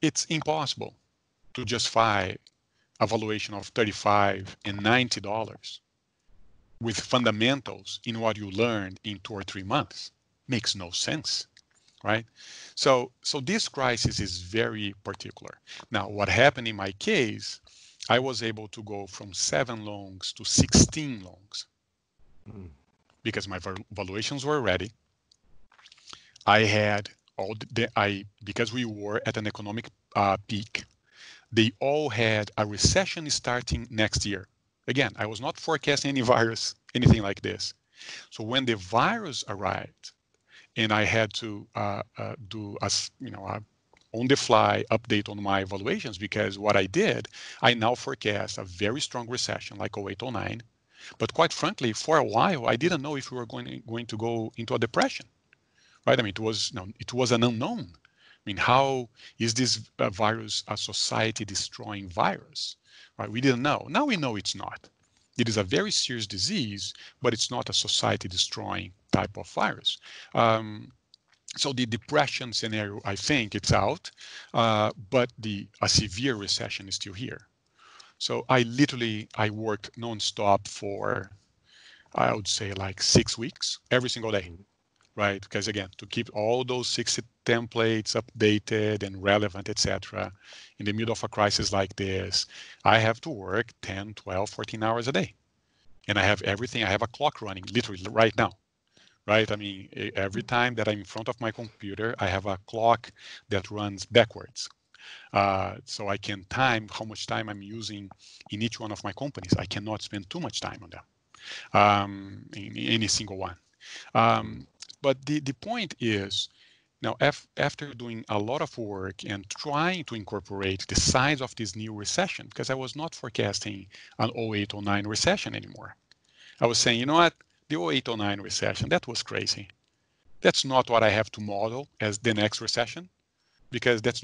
it's impossible to justify a valuation of $35 and $90 with fundamentals in what you learned in 2 or 3 months. Makes no sense, right? So this crisis is very particular. Now, what happened in my case, I was able to go from 7 longs to 16 longs. Because my valuations were ready. I had all because we were at an economic peak, they all had a recession starting next year. Again, I was not forecasting any virus, anything like this. So when the virus arrived and I had to do a, you know, on the fly update on my valuations, because what I did, I now forecast a very strong recession like 08, 09. But quite frankly, for a while, I didn't know if we were going to go into a depression, right? I mean, it was an unknown. I mean, how is this virus a society-destroying virus, right? We didn't know. Now we know it's not. It is a very serious disease, but it's not a society-destroying type of virus. So the depression scenario, I think, it's out, but a severe recession is still here. So I worked nonstop for, I would say, like 6 weeks, every single day, right? Because again, to keep all those 60 templates updated and relevant, etc. In the middle of a crisis like this, I have to work 10, 12, 14 hours a day. And I have everything. I have a clock running literally right now, right? I mean, every time that I'm in front of my computer, I have a clock that runs backwards. So I can time how much time I'm using in each one of my companies. I cannot spend too much time on them, in any single one. But the point is, now after doing a lot of work and trying to incorporate the size of this new recession, because I was not forecasting an 08, 09 recession anymore. I was saying, you know what, the 08, 09 recession, that was crazy. That's not what I have to model as the next recession, because that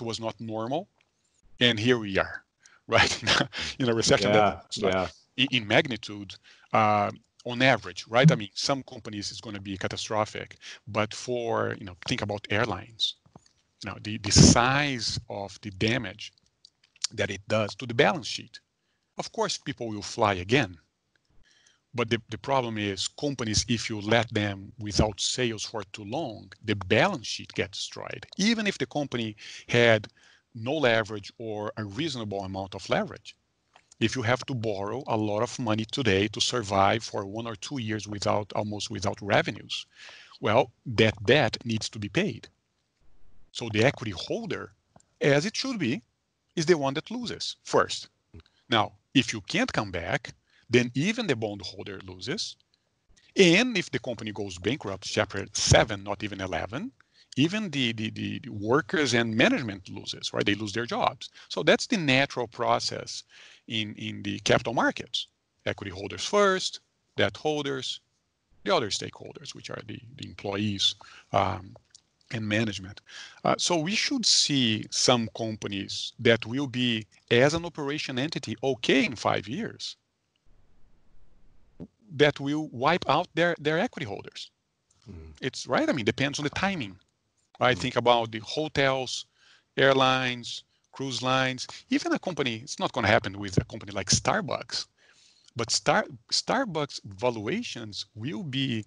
was not normal, and here we are, right? In a recession in magnitude, on average, right? I mean, some companies it's going to be catastrophic, but for, you know, think about airlines. You know, the size of the damage that it does to the balance sheet. Of course, people will fly again, but the problem is companies, if you let them without sales for too long, the balance sheet gets destroyed. Even if the company had no leverage or a reasonable amount of leverage, if you have to borrow a lot of money today to survive for 1 or 2 years almost without revenues, well, that debt needs to be paid. So the equity holder, as it should be, is the one that loses first. Now, if you can't come back, then even the bondholder loses. And if the company goes bankrupt, chapter 7, not even 11, even the workers and management loses, right? They lose their jobs. So that's the natural process in the capital markets. Equity holders first, debt holders, the other stakeholders, which are the employees and management. So we should see some companies that will be, as an operation entity, okay in 5 years, that will wipe out their equity holders. It's right. I mean, depends on the timing. I think about the hotels airlines, cruise lines, even a company. It's not going to happen with a company like Starbucks, but Starbucks valuations will be,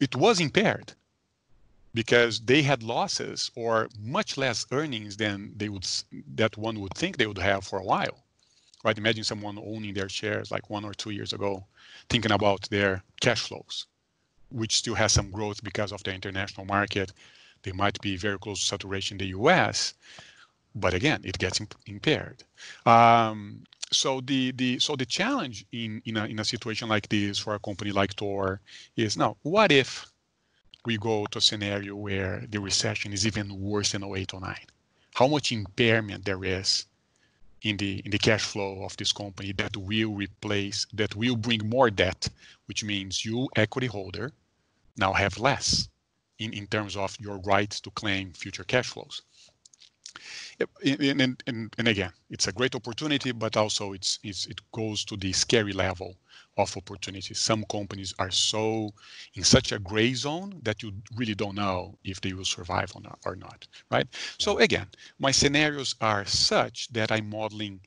it was impaired because they had losses or much less earnings than they would, that one would think they would have for a while, right? Imagine someone owning their shares like 1 or 2 years ago, thinking about their cash flows, which still has some growth because of the international market. They might be very close to saturation in the US, but again, it gets impaired. So the challenge in a situation like this for a company like Thor is now, what if we go to a scenario where the recession is even worse than 08 or 09? How much impairment there is in the cash flow of this company that will replace, that will bring more debt, which means you, equity holder, now have less in terms of your rights to claim future cash flows. And again, it's a great opportunity, but also it goes to the scary level of opportunity. Some companies are so in such a gray zone that you really don't know if they will survive or not, right? So again, my scenarios are such that I'm modeling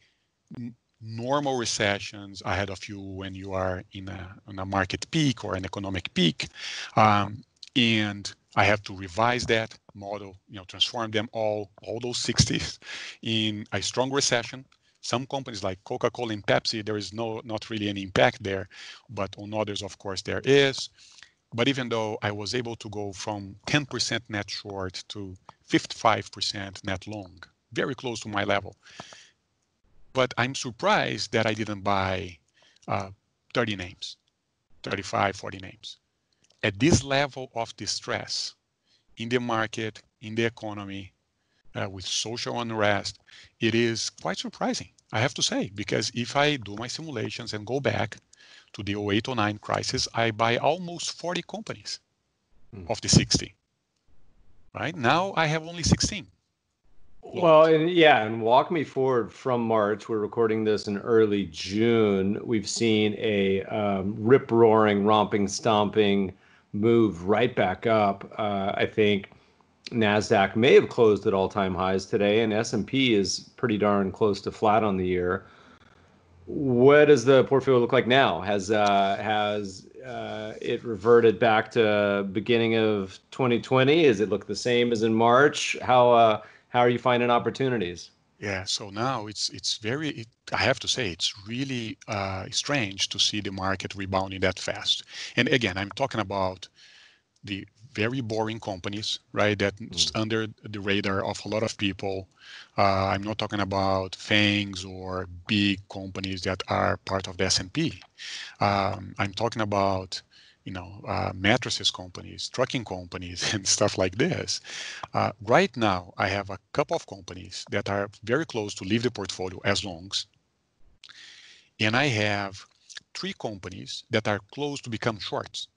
normal recessions ahead of you when you are in a market peak or an economic peak, and I have to revise that model, transform them all those 60s in a strong recession. Some companies like Coca-Cola and Pepsi, there is not really any impact there, but on others, of course, there is. But even though I was able to go from 10% net short to 55% net long, very close to my level. But I'm surprised that I didn't buy 30 names, 35, 40 names. At this level of distress in the market, in the economy, with social unrest, it is quite surprising, I have to say, because if I do my simulations and go back to the 08-09 crisis, I buy almost 40 companies of the 60. Right now, I have only 16. Well, and walk me forward from March. We're recording this in early June. We've seen a rip-roaring, romping, stomping move right back up. I think NASDAQ may have closed at all-time highs today, and S&P is pretty darn close to flat on the year. What does the portfolio look like now? Has it reverted back to beginning of 2020? Does it look the same as in March? How are you finding opportunities? Yeah, so now it's very, I have to say, it's really strange to see the market rebounding that fast. And again, I'm talking about the very boring companies, right? That's under the radar of a lot of people. I'm not talking about FANGs or big companies that are part of the S&P. I'm talking about mattresses companies, trucking companies, and stuff like this. Right now, I have a couple of companies that are very close to leave the portfolio as longs. And I have three companies that are close to become shorts,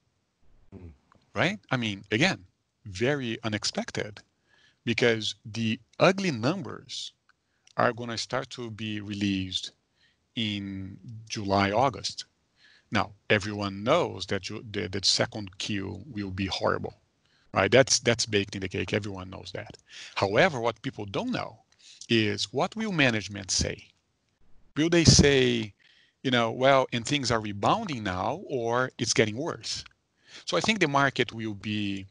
right? I mean, again, very unexpected because the ugly numbers are going to start to be released in July, August. Now, everyone knows that the second Q will be horrible, right? That's baked in the cake. Everyone knows that. However, what people don't know is what will management say? Will they say, and things are rebounding now, or it's getting worse? So I think the market will be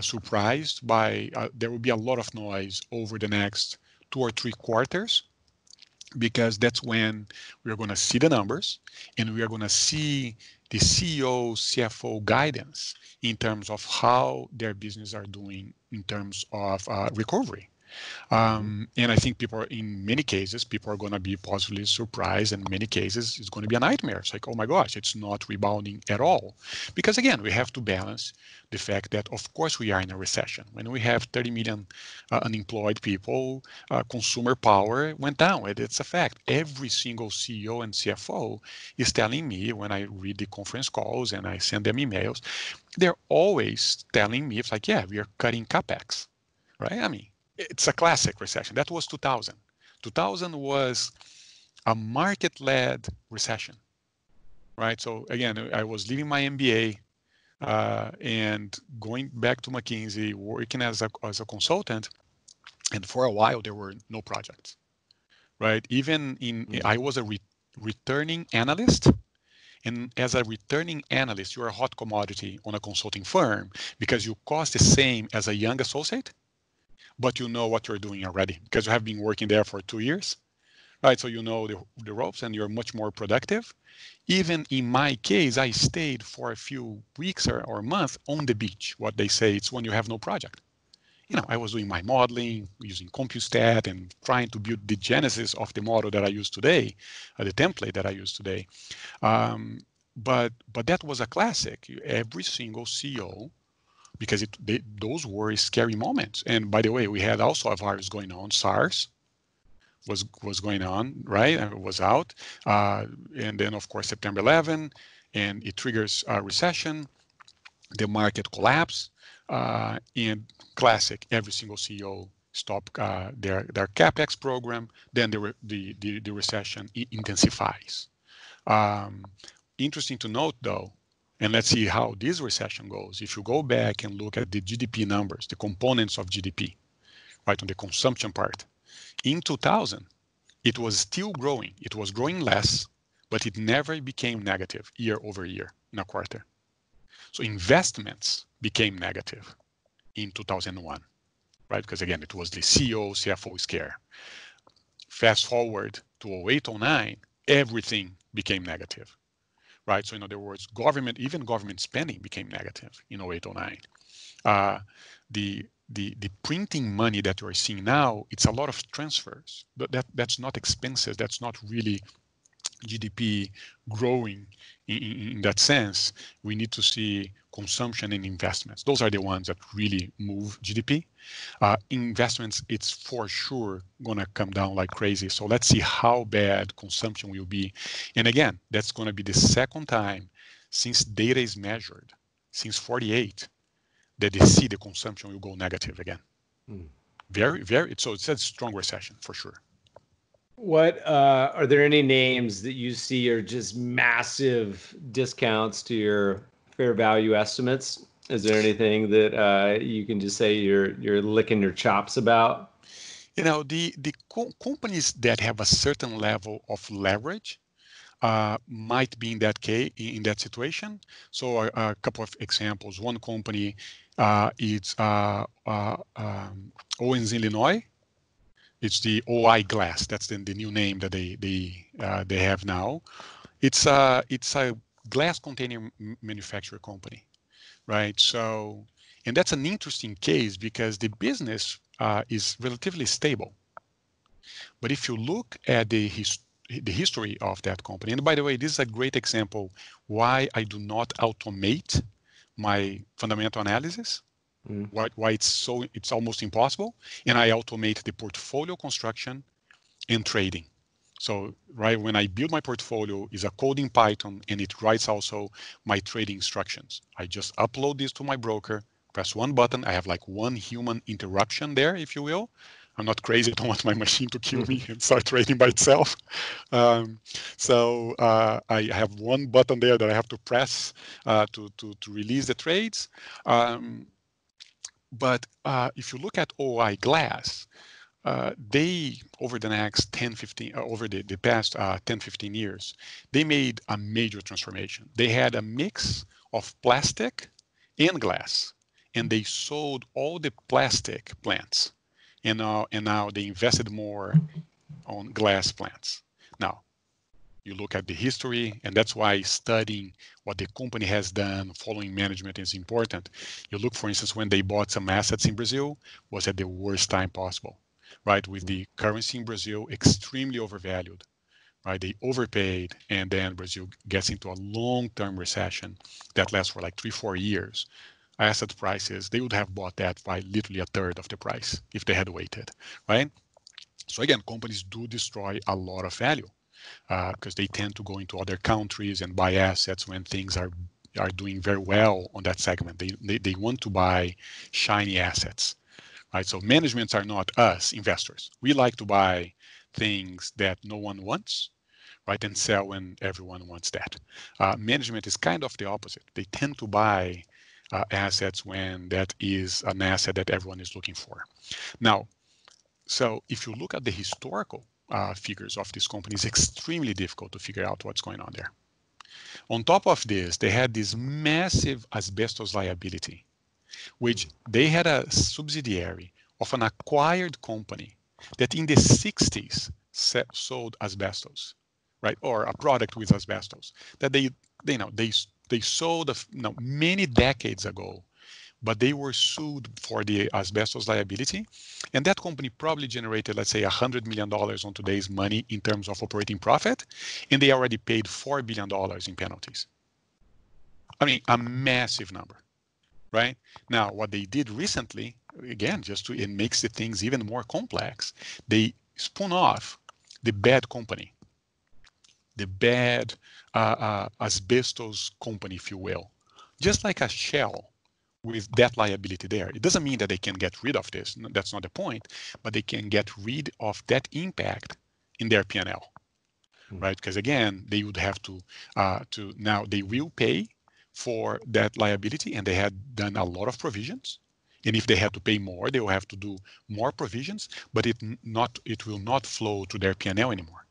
surprised by, there will be a lot of noise over the next 2 or 3 quarters. Because that's when we're going to see the numbers and we are going to see the CEO, CFO guidance in terms of how their business are doing in terms of recovery. And I think people are going to be positively surprised. In many cases, it's going to be a nightmare. It's like, oh my gosh, it's not rebounding at all. Because again, we have to balance the fact that, of course, we are in a recession. When we have 30 million unemployed people, consumer power went down. It's a fact. Every single CEO and CFO is telling me when I read the conference calls and I send them emails, they're always telling me, it's like, yeah, we are cutting CapEx, right? I mean, it's a classic recession. That was 2000. 2000 was a market-led recession, right? So again, I was leaving my MBA and going back to McKinsey, working as a consultant, And for a while, there were no projects, right? Even in, I was a returning analyst. And as a returning analyst, you're a hot commodity on a consulting firm because you cost the same as a young associate, but you know what you're doing already because you have been working there for 2 years, right? So you know the ropes and you're much more productive. Even in my case, I stayed for a few weeks or months on the beach. What they say, it's when you have no project. You know, I was doing my modeling using CompuStat and trying to build the genesis of the model that I use today, the template that I use today. But that was a classic. Every single CEO, because those were scary moments. And by the way, we had also a virus going on. SARS was going on, right? It was out. And then, of course, September 11, and it triggers a recession. The market collapsed. And classic, every single CEO stopped their CapEx program, then the recession intensifies. Interesting to note, though, and let's see how this recession goes. If you go back and look at the GDP numbers, the components of GDP, right, on the consumption part, in 2000, it was still growing. It was growing less, but it never became negative year over year in a quarter. So investments became negative in 2001, right? Because again, it was the CEO, CFO scare. Fast forward to 08, 09, everything became negative, right? So in other words, even government spending became negative in 08, 09. The printing money that you're seeing now, it's a lot of transfers, but that's not expenses. That's not really GDP growing in that sense. We need to see consumption and investments. Those are the ones that really move GDP. Investments, it's for sure going to come down like crazy. So let's see how bad consumption will be. And again, that's going to be the second time since data is measured, since 48, that they see the consumption will go negative again. Very, very, so it's a strong recession for sure. What are there any names that you see are just massive discounts to your fair value estimates? Is there anything that you can just say you're licking your chops about? You know, the companies that have a certain level of leverage might be in that case, in that situation. So a couple of examples. One company, it's Owens, Illinois. It's the OI Glass. That's the new name that they have now. It's a glass container manufacturer company, right? So, and that's an interesting case because the business is relatively stable. But if you look at the history of that company, and by the way, this is a great example why I do not automate my fundamental analysis. Why it's almost impossible, and I automate the portfolio construction and trading. So right when I build my portfolio, is a code in Python, and it writes also my trading instructions. I just upload this to my broker, press one button. I have like one human interruption there, if you will. I'm not crazy. I don't want my machine to kill me and start trading by itself. So I have one button there that I have to press to release the trades. But if you look at OI Glass, they, over the next 10, 15 10-15 years, they made a major transformation. They had a mix of plastic and glass, and they sold all the plastic plants. And now they invested more on glass plants. Now, you look at the history, and that's why studying what the company has done, following management is important. You look, for instance, when they bought some assets in Brazil, was at the worst time possible, right? With the currency in Brazil extremely overvalued, right? They overpaid, and then Brazil gets into a long-term recession that lasts for like 3-4 years. Asset prices, they would have bought that by literally a third of the price if they had waited, right? So again, companies do destroy a lot of value, because they tend to go into other countries and buy assets when things are doing very well on that segment. They want to buy shiny assets, right? So managements are not us, investors. We like to buy things that no one wants, right? And sell when everyone wants that. Management is kind of the opposite. They tend to buy assets when that is an asset that everyone is looking for. Now, So if you look at the historical figures of this company, it's extremely difficult to figure out what's going on there. On top of this, they had this massive asbestos liability, which they had a subsidiary of an acquired company that in the 60s sold asbestos, right? Or a product with asbestos that they sold many decades ago, but they were sued for the asbestos liability. And that company probably generated, let's say, $100 million on today's money in terms of operating profit. And they already paid $4 billion in penalties. I mean, a massive number, right? Now, what they did recently, again, just to, it makes the things even more complex. They spun off the bad company, the bad asbestos company, if you will, just like a shell with that liability there. It doesn't mean that they can get rid of this. That's not the point, but they can get rid of that impact in their P&L, right? Because again, they would have to now they will pay for that liability, and they had done a lot of provisions. And if they had to pay more, they will have to do more provisions, but it will not flow to their P&L anymore,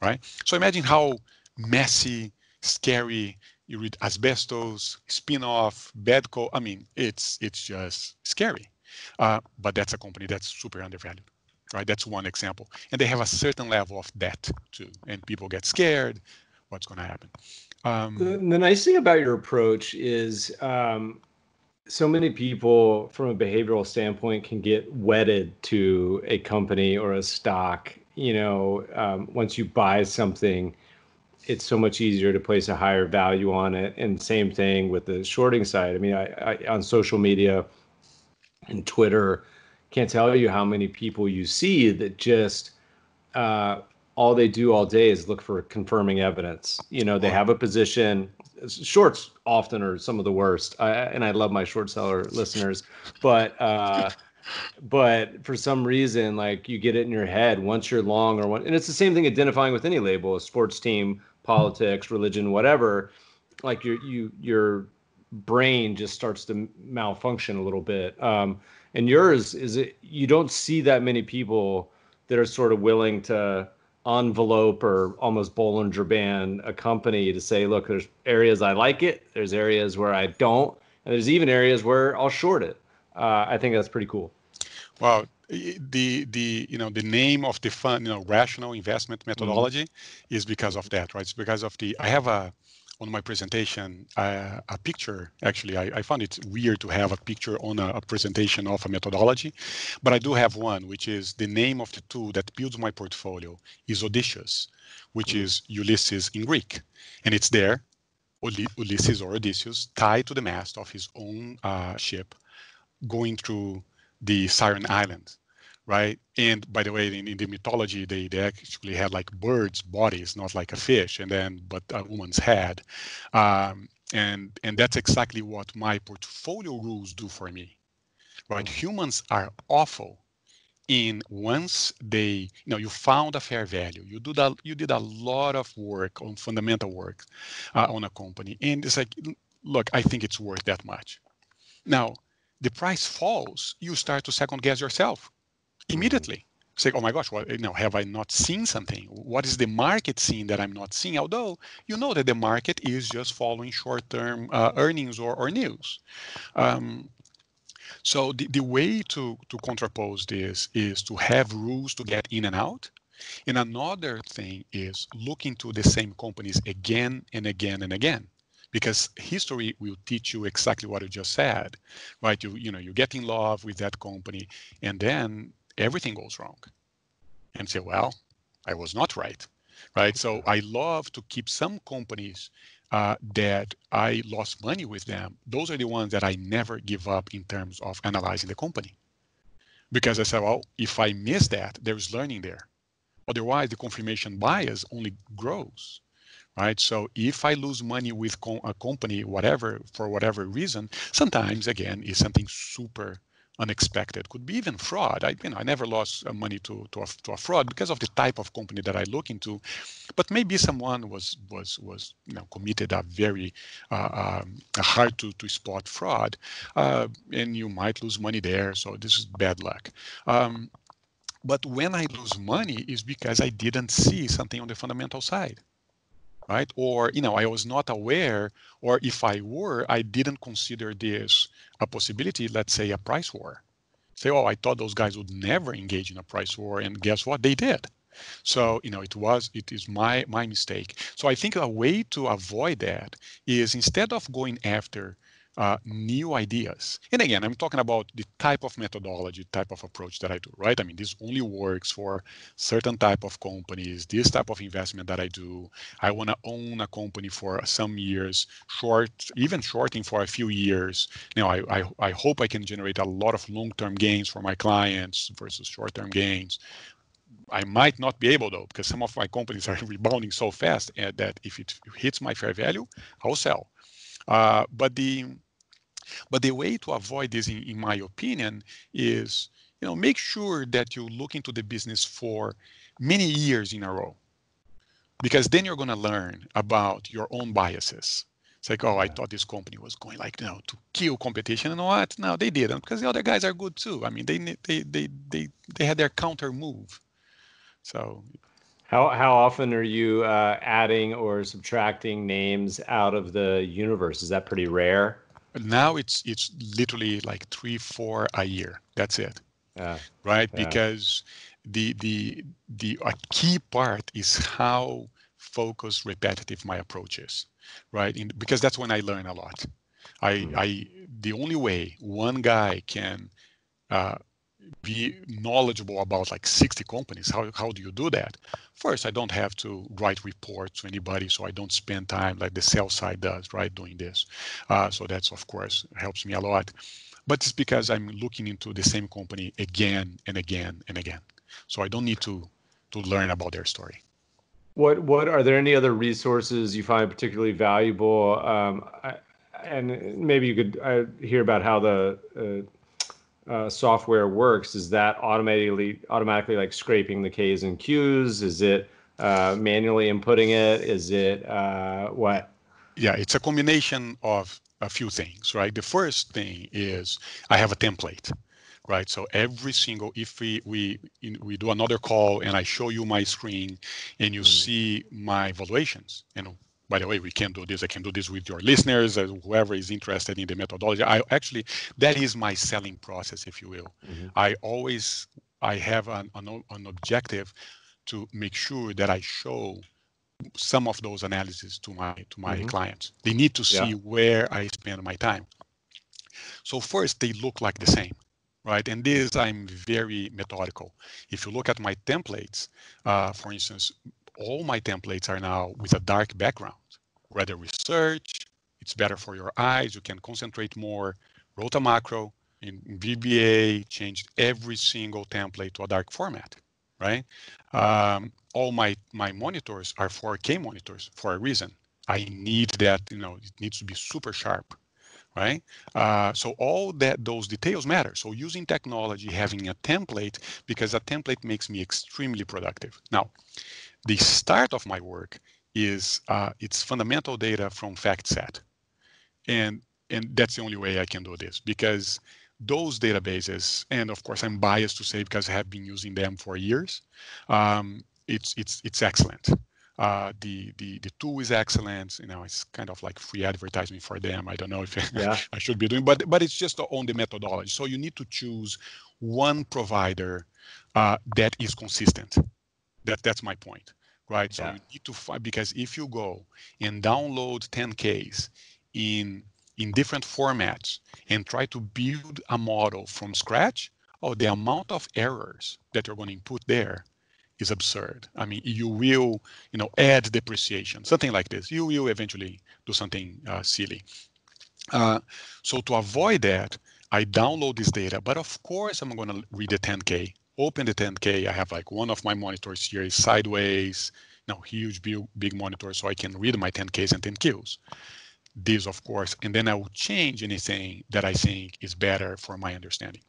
right? So imagine how messy, scary. You read asbestos, spin-off, bad co. I mean, it's just scary. But that's a company that's super undervalued, right? That's one example. And they have a certain level of debt too, and people get scared. What's going to happen? The nice thing about your approach is so many people, from a behavioral standpoint, can get wedded to a company or a stock. You know, once you buy something, it's so much easier to place a higher value on it. And same thing with the shorting side. I mean, I on social media and Twitter, can't tell you how many people you see that just all they do all day is look for confirming evidence. You know, they have a position. Shorts often are some of the worst. And I love my short seller listeners, but for some reason, like, you get it in your head once you're long or one. And it's the same thing identifying with any label, a sports team, politics, religion, whatever. Like your brain just starts to malfunction a little bit. And yours is, you don't see that many people that are sort of willing to envelope or almost Bollinger Band a company to say, look, there's areas I like it, there's areas where I don't, and there's even areas where I'll short it. I think that's pretty cool. Well, the name of the fund, rational investment methodology, is because of that, right? It's because of I have on my presentation a picture. Actually, I found it weird to have a picture on a presentation of a methodology, but I do have one, which is the name of the tool that builds my portfolio is Odysseus, which is Ulysses in Greek, and it's there, Ulysses or Odysseus, tied to the mast of his own ship, going through the Siren Island, right? And by the way, in the mythology, they actually had like birds' bodies, not like a fish, but a woman's head. And that's exactly what my portfolio rules do for me, right? Humans are awful. Once they, you found a fair value, you did a lot of work on fundamental work on a company. And it's like, look, I think it's worth that much. Now, the price falls, you start to second guess yourself immediately. Say, oh my gosh, have I not seen something? What is the market seeing that I'm not seeing? Although you know that the market is just following short-term earnings or news. So the way to contrapose this is to have rules to get in and out. And another thing is looking to the same companies again and again and again. Because history will teach you exactly what you just said, right? You get in love with that company, and then everything goes wrong, and say, well, I was not right, right? So I love to keep some companies that I lost money with them. Those are the ones that I never give up in terms of analyzing the company, because I said, well, if I miss that, there is learning there. Otherwise, the confirmation bias only grows. Right. So if I lose money with a company, for whatever reason, sometimes, again, is something super unexpected. Could be even fraud. I never lost money to a fraud because of the type of company that I look into. But maybe someone was committed a very hard to spot fraud, and you might lose money there. So this is bad luck. But when I lose money is because I didn't see something on the fundamental side, right? Or, you know, I was not aware, or if I were, I didn't consider this a possibility, let's say a price war. Say, oh, I thought those guys would never engage in a price war, and guess what? They did. So, you know, it is my mistake. So I think a way to avoid that is, instead of going after new ideas. And again, I'm talking about the type of methodology, type of approach that I do, right? I mean, this only works for certain type of companies, this type of investment that I do. I want to own a company for some years, even shorting for a few years. You know, I hope I can generate a lot of long-term gains for my clients versus short-term gains. I might not be able, though, because some of my companies are rebounding so fast that if it hits my fair value, I'll sell. But the way to avoid this, in my opinion, is, you know, make sure that you look into the business for many years in a row, because then you're going to learn about your own biases. It's like, oh, I thought this company was going, like, you know, to kill competition, and what? No, they didn't, because the other guys are good too. I mean, they had their counter move. So. How often are you adding or subtracting names out of the universe? Is that pretty rare? Now it's literally like 3-4 a year. That's it, right? Yeah. Because the key part is how focused, repetitive my approach is, right? Because that's when I learn a lot. The only way one guy can be knowledgeable about like 60 companies. How do you do that? First, I don't have to write reports to anybody, so I don't spend time like the sell side does, right, doing this. So that's, of course, helps me a lot. But it's because I'm looking into the same company again and again and again. So I don't need to learn about their story. What are there any other resources you find particularly valuable? And maybe you could hear about how the software works. Is that automatically like scraping the K's and Q's? Is it manually inputting it? Is it what? Yeah, it's a combination of a few things, right? The first thing is I have a template, right? So every single, if we do another call and I show you my screen and you see my valuations, you know, by the way, we can do this. I can do this with your listeners, whoever is interested in the methodology. That is my selling process, if you will. Mm-hmm. I have an objective to make sure that I show some of those analyses to my mm-hmm. clients. They need to see where I spend my time. So first, they look like the same, right? And this, I'm very methodical. If you look at my templates, for instance, all my templates are now with a dark background. Rather research, it's better for your eyes, you can concentrate more. Wrote a macro in VBA, changed every single template to a dark format, right? All my monitors are 4K monitors for a reason. I need that, you know, it needs to be super sharp, right? So all that, those details matter. So using technology, having a template, because a template makes me extremely productive. Now, the start of my work is it's fundamental data from FactSet. And that's the only way I can do this, because those databases, and of course I'm biased to say because I have been using them for years, it's excellent. The tool is excellent. You know, it's kind of like free advertising for them. I don't know if I should be doing, but it's just on the methodology. So you need to choose one provider that is consistent. That's my point, right? Yeah. So you need to find, because if you go and download 10Ks in different formats and try to build a model from scratch, the amount of errors that you're going to input there is absurd. I mean, you will, you know, add depreciation, something like this. You will eventually do something silly. So to avoid that, I download this data, but of course I'm going to read the 10K. Open the 10K. I have like one of my monitors here is sideways, now huge, big monitor, so I can read my 10Ks and 10Qs. This, of course, and then I will change anything that I think is better for my understanding.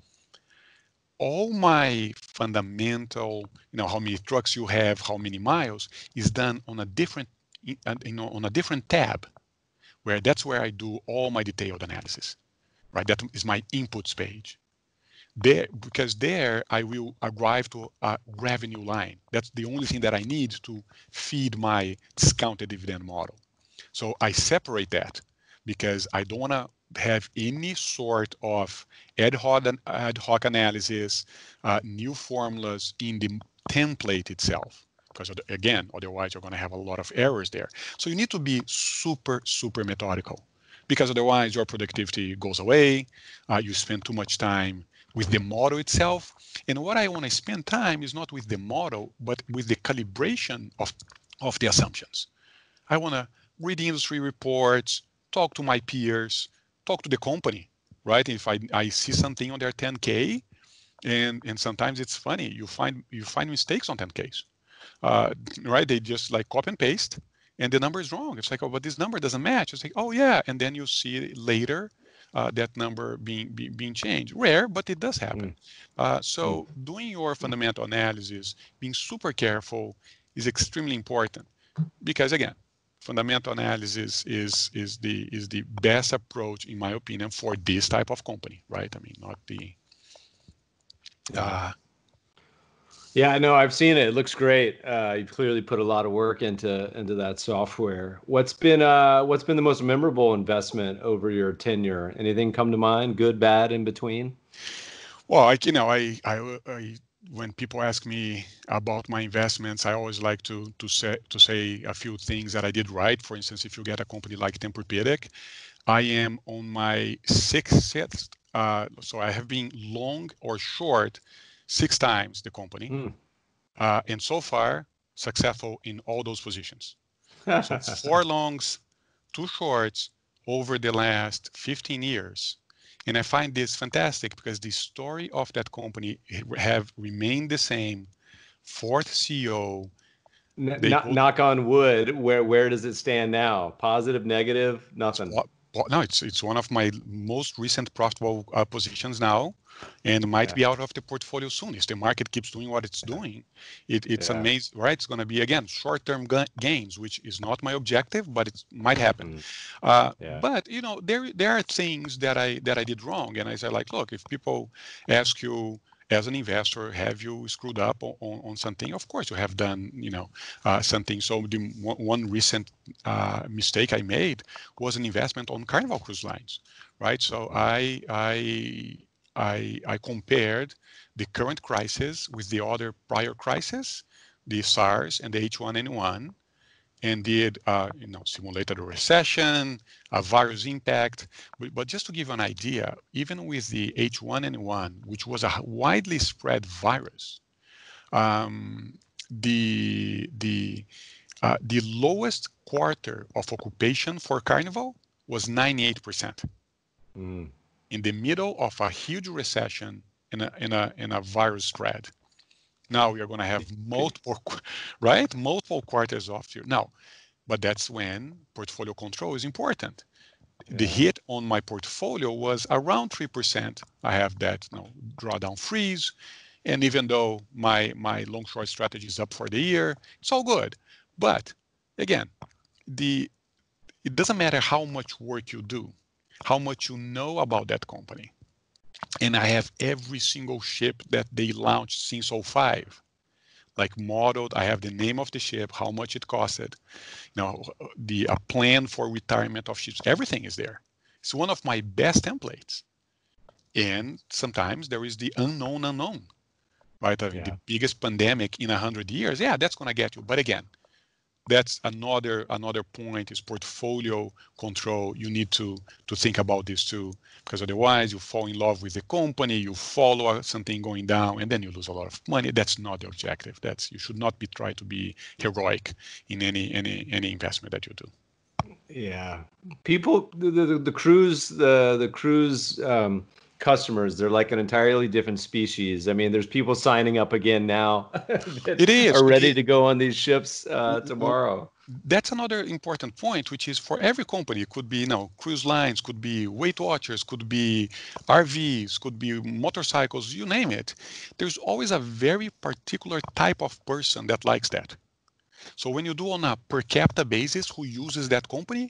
All my fundamental, you know, how many trucks you have, how many miles, is done on a different, you know, on a different tab, where that's where I do all my detailed analysis, right? That is my inputs page. there, because there I will arrive to a revenue line. That's the only thing that I need to feed my discounted dividend model. So I separate that because I don't want to have any sort of ad hoc analysis, new formulas in the template itself. Because again, otherwise you're going to have a lot of errors there. So you need to be super, super methodical, because otherwise your productivity goes away. You spend too much time with the model itself. And what I want to spend time is not with the model, but with the calibration of the assumptions. I want to read industry reports, talk to my peers, talk to the company, right? If I see something on their 10K, and sometimes it's funny, you find mistakes on 10Ks. Right, they just like copy and paste, and the number is wrong. It's like, oh, but this number doesn't match. It's like, oh yeah, and then you see later that number being changed. Rare, but it does happen. So doing your fundamental analysis, being super careful, is extremely important, because again, fundamental analysis is the best approach, in my opinion, for this type of company. Right? I mean, not the. Yeah, no, I've seen it. It looks great. You've clearly put a lot of work into that software. What's been the most memorable investment over your tenure? Anything come to mind? Good, bad, in between? Well, I when people ask me about my investments, I always like to say a few things that I did right. For instance, if you get a company like Tempur-Pedic, I am on my sixth. So I have been long or short 6 times the company, and so far successful in all those positions. So 4 longs, 2 shorts over the last 15 years. And I find this fantastic because the story of that company have remained the same. 4th CEO. Knock on wood, where does it stand now? Positive, negative, nothing? No, it's one of my most recent profitable positions now, and might be out of the portfolio soon. If the market keeps doing what it's doing, it's amazing, right? It's going to be, again, short-term gains, which is not my objective, but it might happen. But, you know, there are things that I did wrong. And I said, like, look, if people ask you, as an investor, have you screwed up on something? Of course, you have done, something. So the one recent mistake I made was an investment on Carnival Cruise Lines, right? So I compared the current crisis with the other prior crisis, the SARS and the H1N1, and did simulated a recession, a virus impact. But just to give an idea, even with the H1N1, which was a widely spread virus, the lowest quarter of occupation for Carnival was 98%. In the middle of a huge recession and a virus spread. Now we are going to have multiple quarters off here. Now, but that's when portfolio control is important. Yeah. The hit on my portfolio was around 3%. I have that drawdown freeze, and even though my long short strategy is up for the year, it's all good. But again, it doesn't matter how much work you do, how much you know about that company. And I have every single ship that they launched since 2005, like modeled. I have the name of the ship, how much it costed, a plan for retirement of ships. Everything is there. It's one of my best templates. And sometimes there is the unknown, right? The biggest pandemic in 100 years. Yeah, that's going to get you. But again, that's another point is portfolio control. You need to think about this too, because otherwise you fall in love with the company, you follow something going down, and then you lose a lot of money. That's not the objective. You should not be trying to be heroic in any investment that you do. Yeah, people, the cruise customers, they're like an entirely different species. I mean, there's people signing up again now that are ready to go on these ships tomorrow. That's another important point, which is for every company. It could be, cruise lines, could be Weight Watchers, could be RVs, could be motorcycles, you name it. There's always a very particular type of person that likes that. So when you do on a per capita basis who uses that company,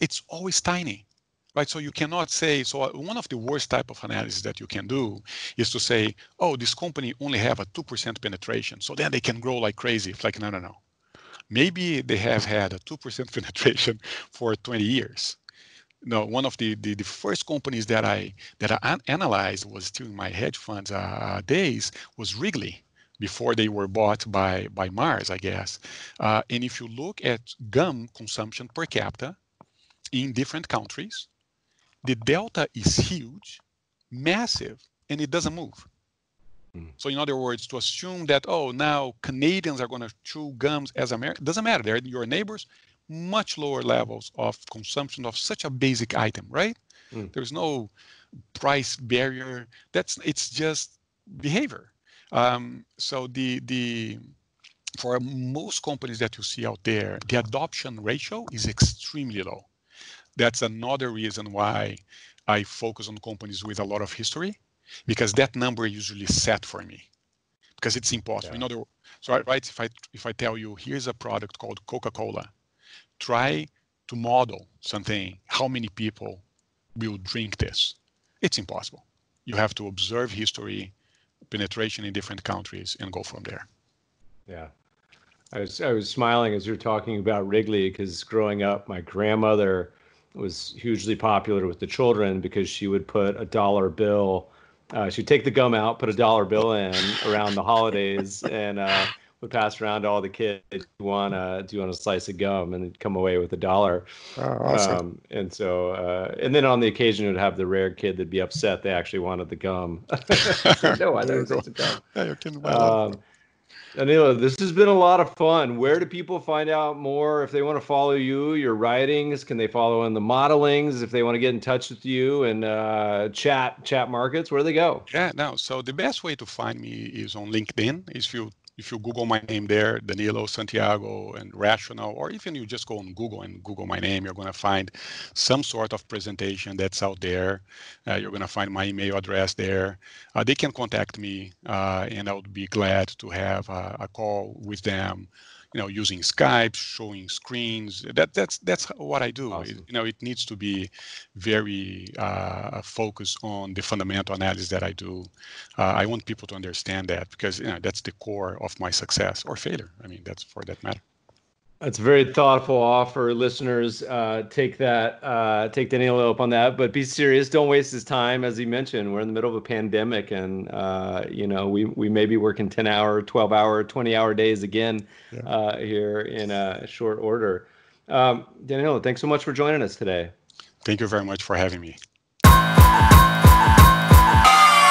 it's always tiny. right? So you cannot say, so one of the worst type of analysis that you can do is to say, oh, this company only have a 2% penetration, so then they can grow like crazy. It's like, no. Maybe they have had a 2% penetration for 20 years. No, one of the first companies that I analyzed was during my hedge funds days was Wrigley, before they were bought by Mars, I guess. And if you look at gum consumption per capita in different countries, the delta is huge, massive, and it doesn't move. So in other words, to assume that, oh, now Canadians are going to chew gums as Americans, doesn't matter. They're your neighbors. Much lower levels of consumption of such a basic item, right? There's no price barrier. It's just behavior. So the for most companies that you see out there, the adoption ratio is extremely low. That's another reason why I focus on companies with a lot of history, because that number is usually set for me, because it's impossible. Yeah. In other words, so right, if I tell you, here's a product called Coca-Cola, try to model something, how many people will drink this? It's impossible. You have to observe history, penetration in different countries, and go from there. Yeah. I was smiling as you're talking about Wrigley, because growing up, my grandmother was hugely popular with the children because she would put a dollar bill. She'd take the gum out, put a dollar bill in around the holidays, and would pass around to all the kids, do you want a slice of gum, and come away with a dollar. Oh, awesome. And so, and then on the occasion, you'd have the rare kid that'd be upset they actually wanted the gum. No, I don't want the gum. Yeah, you're kidding about that. Danilo, this has been a lot of fun. Where do people find out more if they want to follow you, your writings? Can they follow in the modelings if they want to get in touch with you and chat markets? Where do they go? Yeah, no. So the best way to find me is on LinkedIn. If you Google my name there, Danilo Santiago and Rational, or even you just go on Google and Google my name, you're going to find some sort of presentation that's out there. You're going to find my email address there. They can contact me, and I would be glad to have a call with them. You know, using Skype, showing screens. That's what I do. Awesome. It needs to be very focused on the fundamental analysis that I do. I want people to understand that, because that's the core of my success or failure. That's for that matter. That's a very thoughtful offer. Listeners, take Danilo up on that, but be serious. Don't waste his time. As he mentioned, we're in the middle of a pandemic, and we may be working 10-hour, 12-hour, 20-hour days again, yeah, here in a short order. Danilo, thanks so much for joining us today. Thank you very much for having me.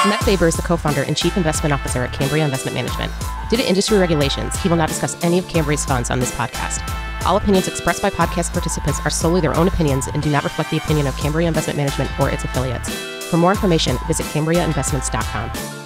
Meb Faber is the co-founder and chief investment officer at Cambria Investment Management. Due to industry regulations, he will not discuss any of Cambria's funds on this podcast. All opinions expressed by podcast participants are solely their own opinions and do not reflect the opinion of Cambria Investment Management or its affiliates. For more information, visit CambriaInvestments.com.